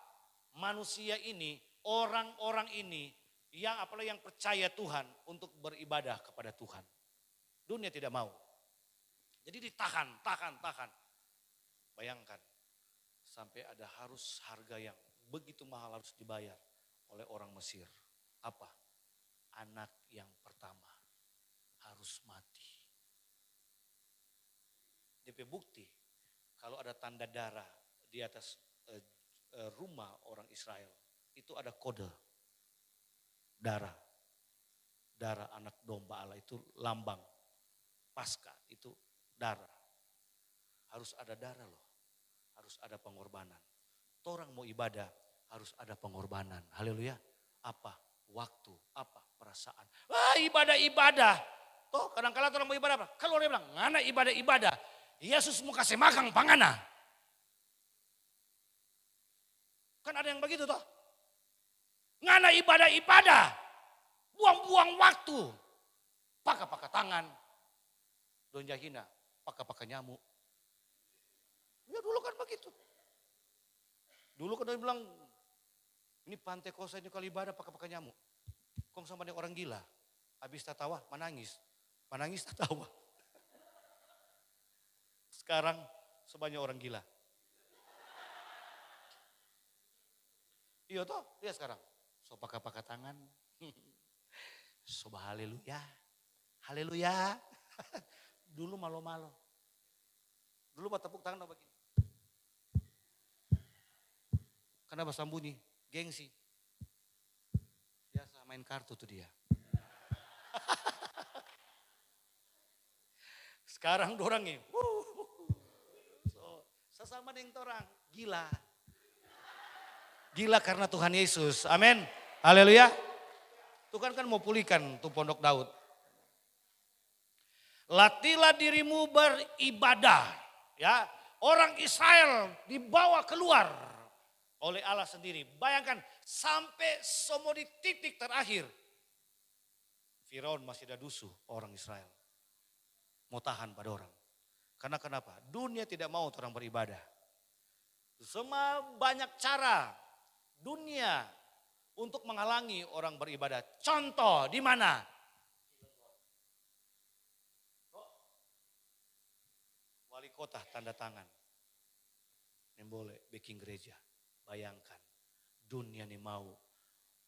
Manusia ini, orang-orang ini yang apalagi yang percaya Tuhan untuk beribadah kepada Tuhan. Dunia tidak mau. Jadi ditahan, tahan. Bayangkan sampai ada harus harga yang begitu mahal harus dibayar oleh orang Mesir. Apa? Anak yang pertama harus mati. DP bukti kalau ada tanda darah di atas rumah orang Israel itu ada kode darah anak domba Allah itu lambang Paskah itu darah, harus ada darah loh, harus ada pengorbanan. Orang mau ibadah harus ada pengorbanan. Haleluya. Apa waktu, apa perasaan. Wah ibadah toh kadang-kadang orang mau ibadah apa? Kalau orang bilang ngana ibadah Yesus mau kasih makan pangana. Kan ada yang begitu toh. Ngana ibadah. Buang-buang waktu. Pakai tangan. Donja hina. Pakai nyamuk. Ya dulu kan begitu. Dulu kan dia bilang. Ini pantai kosa ini kalau ibadah pakai nyamuk. Kong sama dengan orang gila. Habis tertawa menangis. Menangis tertawa. Sekarang sebanyak orang gila. Iya toh, dia sekarang. So pakai tangan. So haleluya. Haleluya. Dulu malu-malu. Dulu buat tepuk tangan begini. Karena bahasa bunyi, gengsi. Biasa main kartu tuh dia. Sekarang dorangnya. Kesama dengan orang gila. Gila karena Tuhan Yesus. Amin. Haleluya. Tuhan kan mau pulihkan tuh Pondok Daud. Latilah dirimu beribadah, ya. Orang Israel dibawa keluar oleh Allah sendiri. Bayangkan sampai semua di titik terakhir. Firaun masih ada dusuh orang Israel. Mau tahan pada orang. Karena kenapa? Dunia tidak mau orang beribadah. Semua banyak cara dunia untuk menghalangi orang beribadah. Contoh di mana? Wali kota tanda tangan. Ini boleh backing gereja. Bayangkan dunia ini mau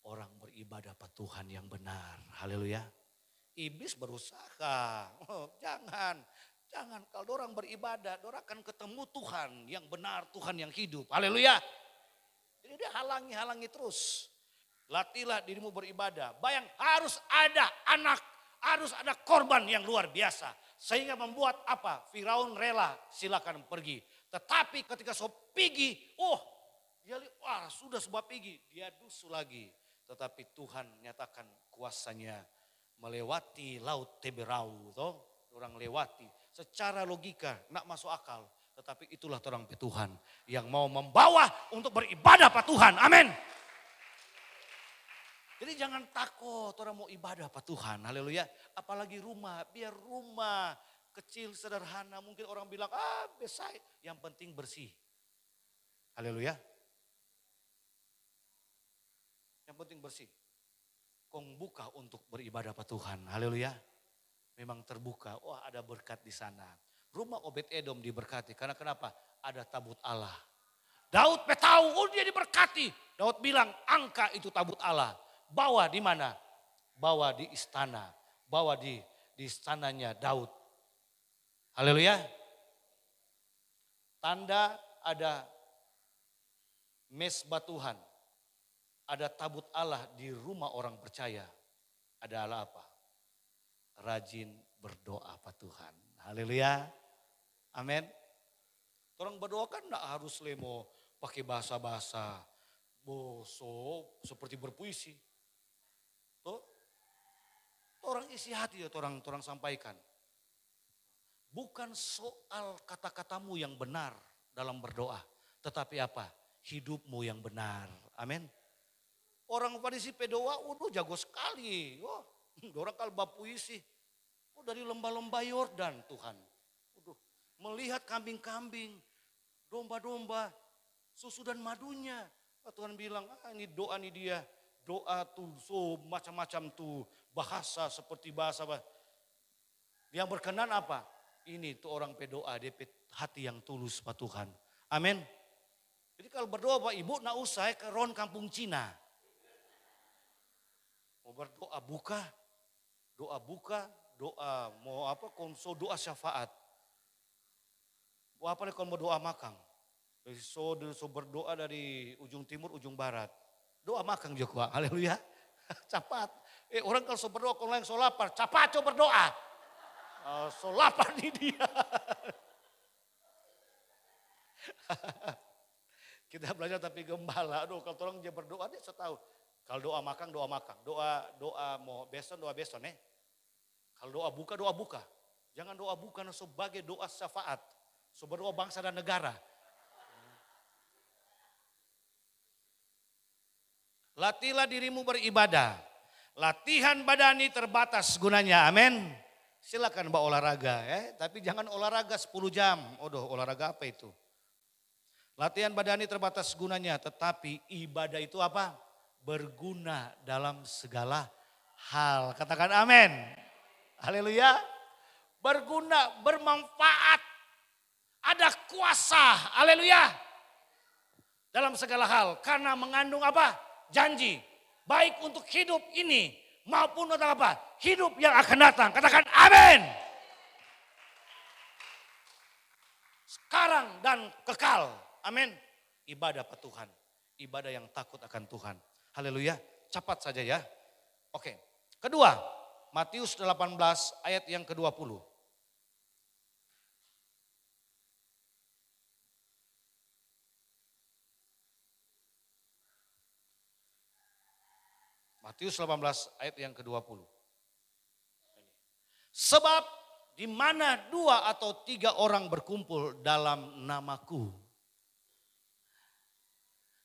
orang beribadah pada Tuhan yang benar. Haleluya. Iblis berusaha. Oh, jangan. Jangan kalau orang beribadah. Orang akan ketemu Tuhan yang benar. Tuhan yang hidup. Haleluya. Jadi dia halangi-halangi terus. Latilah dirimu beribadah. Bayang harus ada anak. Harus ada korban yang luar biasa. Sehingga membuat apa? Firaun rela silakan pergi. Tetapi ketika so pergi, dia lihat, sudah sebab pergi, dia dusu lagi. Tetapi Tuhan nyatakan kuasanya melewati laut Teberau, orang lewati. Secara logika nak masuk akal, tetapi itulah orang Tuhan yang mau membawa untuk beribadah pada Tuhan. Amin. Jadi jangan takut orang mau ibadah pada Tuhan, haleluya. Apalagi rumah, biar rumah kecil sederhana mungkin orang bilang biasa, yang penting bersih. Haleluya. Yang penting bersih. Kong buka untuk beribadah pada Tuhan, haleluya. Memang terbuka, ada berkat di sana. Rumah Obed Edom diberkati, karena kenapa? Ada tabut Allah. Daud tahu, dia diberkati. Daud bilang, angka itu tabut Allah. Bawa di mana? Bawa di istana. Bawa di istananya Daud. Haleluya. Tanda ada mesbah Tuhan. Ada tabut Allah di rumah orang percaya. Ada Allah apa? Rajin berdoa pada Tuhan. Haleluya. Amin. Orang berdoa kan enggak harus lemo pakai bahasa-bahasa boso seperti berpuisi. Orang isi hati orang sampaikan. Bukan soal kata-katamu yang benar dalam berdoa. Tetapi apa? Hidupmu yang benar. Amin. Orang parisipe doa, jago sekali. Orang kalau bab puisi. Dari lembah-lembah Yordan Tuhan. Melihat kambing-kambing, domba-domba, susu dan madunya. Tuhan bilang, ini doa nih dia. Doa tuh, macam-macam tuh, bahasa seperti bahasa apa. Yang berkenan apa? Ini tuh orang pedoa, dia hati yang tulus Pak Tuhan. Amin. Jadi kalau berdoa Pak Ibu, nak usai ke Ron Kampung Cina. Mau berdoa buka, doa mau apa, konso doa syafaat. Mau apa nih kalau mau doa makang. Jadi so berdoa dari ujung timur, ujung barat. Doa makan juga, haleluya. Capat. Orang kalau so berdoa, kalau yang so lapar, capat coba berdoa. So lapar nih dia. Kita belajar tapi gembala. Kalau orang dia berdoa, dia setahu. Kalau doa makan, doa makan. Doa mau beson, doa beson. Kalau doa buka, doa buka. Jangan doa bukan sebagai doa syafaat. So berdoa bangsa dan negara. Latilah dirimu beribadah. Latihan badani terbatas gunanya. Amin. Silakan Mbak olahraga, tapi jangan olahraga 10 jam. Olahraga apa itu? Latihan badani terbatas gunanya, tetapi ibadah itu apa? Berguna dalam segala hal. Katakan amin. Haleluya. Berguna, bermanfaat. Ada kuasa. Haleluya. Dalam segala hal karena mengandung apa? Janji, baik untuk hidup ini maupun untuk apa? Hidup yang akan datang. Katakan amin. Sekarang dan kekal. Amin. Ibadah pada Tuhan. Ibadah yang takut akan Tuhan. Haleluya. Cepat saja ya. Oke. Kedua, Matius 18 ayat yang ke-20. Matius 18 ayat yang ke-20. Sebab di mana dua atau tiga orang berkumpul dalam namaku,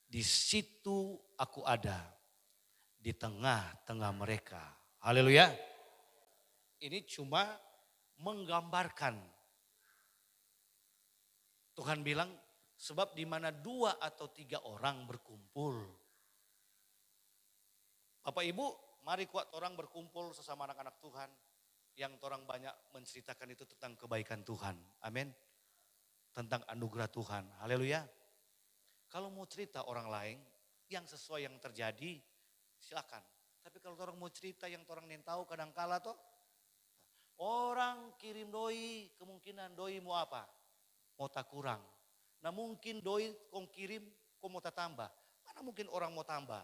di situ aku ada, di tengah-tengah mereka. Haleluya. Ini cuma menggambarkan. Tuhan bilang, sebab di mana dua atau tiga orang berkumpul. Bapak Ibu, mari kuat orang berkumpul sesama anak-anak Tuhan. Yang orang banyak menceritakan itu tentang kebaikan Tuhan. Amin. Tentang anugerah Tuhan. Haleluya. Kalau mau cerita orang lain yang sesuai yang terjadi, silakan. Tapi kalau orang mau cerita yang orang yang tahu kadangkala toh. Orang kirim doi, kemungkinan doi mau apa? Mau tak kurang. Nah mungkin doi kong kirim, kong mau tak tambah. Mana mungkin orang mau tambah.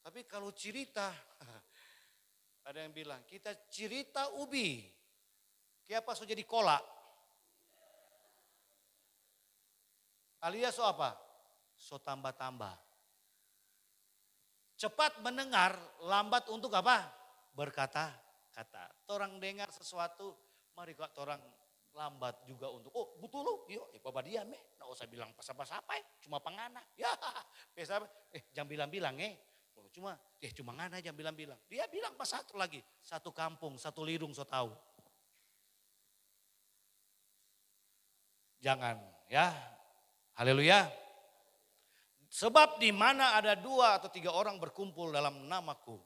Tapi kalau cerita, ada yang bilang, kita cerita ubi. Kenapa so jadi kolak? Alias so apa? So tambah-tambah. Cepat mendengar, lambat untuk apa? Berkata-kata. Torang dengar sesuatu, mari kok torang lambat juga untuk, oh butuh lu, yuk, bapak dia meh. Nggak usah bilang pasapa-sapa, cuma pengana. Ya, biasa, jangan bilang-bilang cuma ngana aja bilang-bilang. Dia bilang pas satu lagi, satu kampung, satu lirung so tahu. Jangan ya. Haleluya. Sebab di mana ada dua atau tiga orang berkumpul dalam namaku,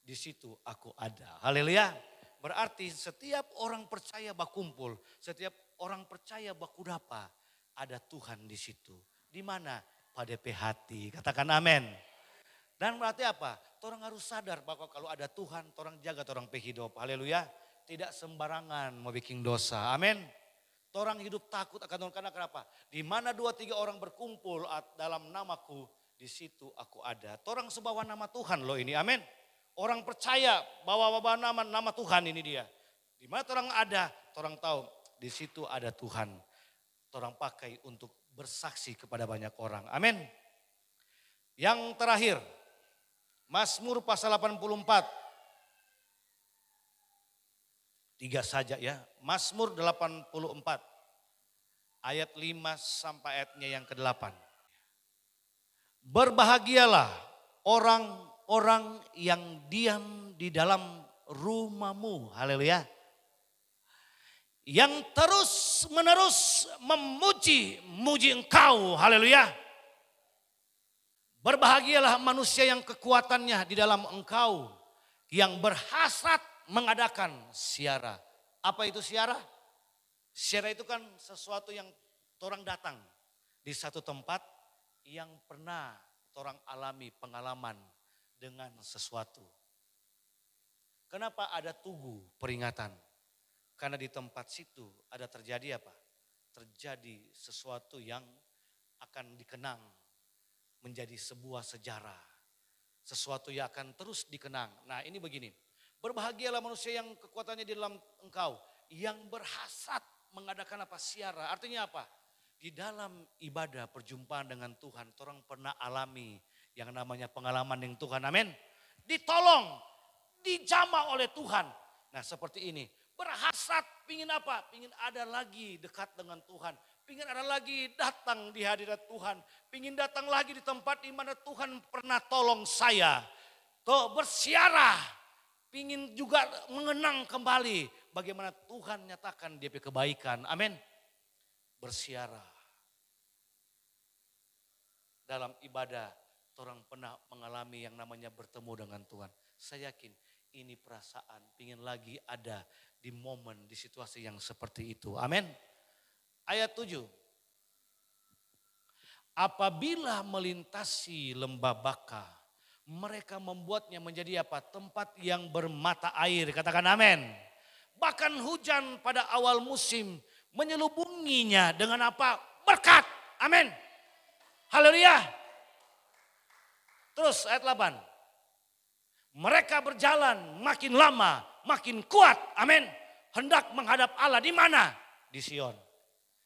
di situ aku ada. Haleluya. Berarti setiap orang percaya berkumpul, setiap orang percaya bakudapa, ada Tuhan di situ. Di mana? Pada hati. Katakan amin. Dan berarti apa? Orang harus sadar bahwa kalau ada Tuhan, orang jaga orang hidup. Haleluya. Tidak sembarangan mau bikin dosa. Amin. Orang hidup takut akan Tuhan karena kenapa? Di mana dua tiga orang berkumpul dalam namaku, di situ aku ada. Orang sebawa nama Tuhan loh ini. Amin. Orang percaya bawa nama Tuhan ini dia. Di mana orang ada, orang tahu di situ ada Tuhan. Orang pakai untuk bersaksi kepada banyak orang. Amin. Yang terakhir, Mazmur pasal 84. Tiga saja ya. Mazmur 84 ayat 5 sampai ayatnya yang ke-8. Berbahagialah orang-orang yang diam di dalam rumahmu. Haleluya. Yang terus-menerus memuji engkau. Haleluya. Berbahagialah manusia yang kekuatannya di dalam engkau, yang berhasrat mengadakan siara. Apa itu siara? Siara itu kan sesuatu yang orang datang di satu tempat yang pernah orang alami pengalaman dengan sesuatu. Kenapa ada tugu peringatan? Karena di tempat situ ada terjadi apa? Terjadi sesuatu yang akan dikenang. Menjadi sebuah sejarah. Sesuatu yang akan terus dikenang. Nah ini begini. Berbahagialah manusia yang kekuatannya di dalam engkau. Yang berhasrat mengadakan apa? Siara. Artinya apa? Di dalam ibadah perjumpaan dengan Tuhan. Orang pernah alami yang namanya pengalaman dengan Tuhan. Amin. Ditolong. Dijama oleh Tuhan. Nah seperti ini. Berhasrat pingin apa? Pingin ada lagi dekat dengan Tuhan. Pingin ada lagi datang di hadirat Tuhan. Pingin datang lagi di tempat di mana Tuhan pernah tolong saya. Tuh bersiarah. Pingin juga mengenang kembali. Bagaimana Tuhan nyatakan dia kebaikan. Amin. Bersiarah. Dalam ibadah. Orang pernah mengalami yang namanya bertemu dengan Tuhan. Saya yakin ini perasaan. Pingin lagi ada di momen, di situasi yang seperti itu. Amin. Ayat 7. Apabila melintasi lembah Baka, mereka membuatnya menjadi apa? Tempat yang bermata air. Katakan amin. Bahkan hujan pada awal musim menyelubunginya dengan apa? Berkat. Amin. Haleluya. Terus ayat 8. Mereka berjalan makin lama, makin kuat. Amin. Hendak menghadap Allah di mana? Di Sion.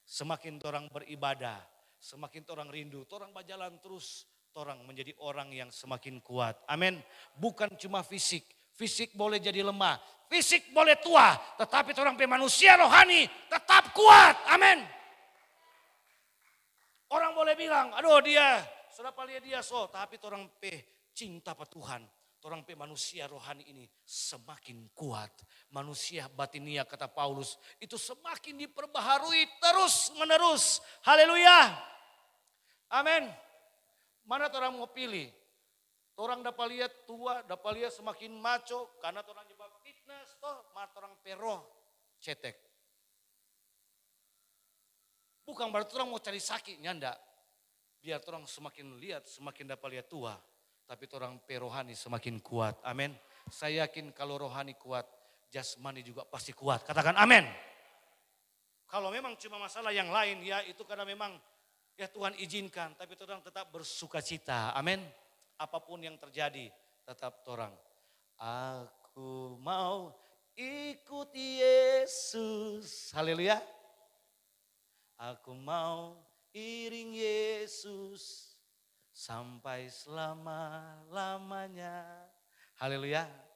Semakin orang beribadah, semakin orang rindu, orang berjalan terus orang menjadi orang yang semakin kuat. Amin. Bukan cuma fisik. Fisik boleh jadi lemah. Fisik boleh tua. Tetapi orang manusia rohani tetap kuat. Amin. Orang boleh bilang, aduh dia, sudah paling dia so. Tapi orang cinta pada Tuhan. Orang manusia rohani ini semakin kuat. Manusia batinia kata Paulus. Itu semakin diperbaharui terus menerus. Haleluya. Amin. Mana orang mau pilih? Orang dapat lihat tua, dapat lihat semakin maco karena orang jebak fitness toh, mata orang peroh cetek. Bukan berarti orang mau cari sakit nyanda. Biar orang semakin lihat, semakin dapat lihat tua, tapi orang perohani semakin kuat. Amin. Saya yakin kalau rohani kuat, jasmani juga pasti kuat. Katakan amin. Kalau memang cuma masalah yang lain ya itu karena memang ya Tuhan izinkan, tapi orang tetap bersuka cita, amin. Apapun yang terjadi, tetap orang. Aku mau ikut Yesus, haleluya. Aku mau iring Yesus sampai selama-lamanya, haleluya.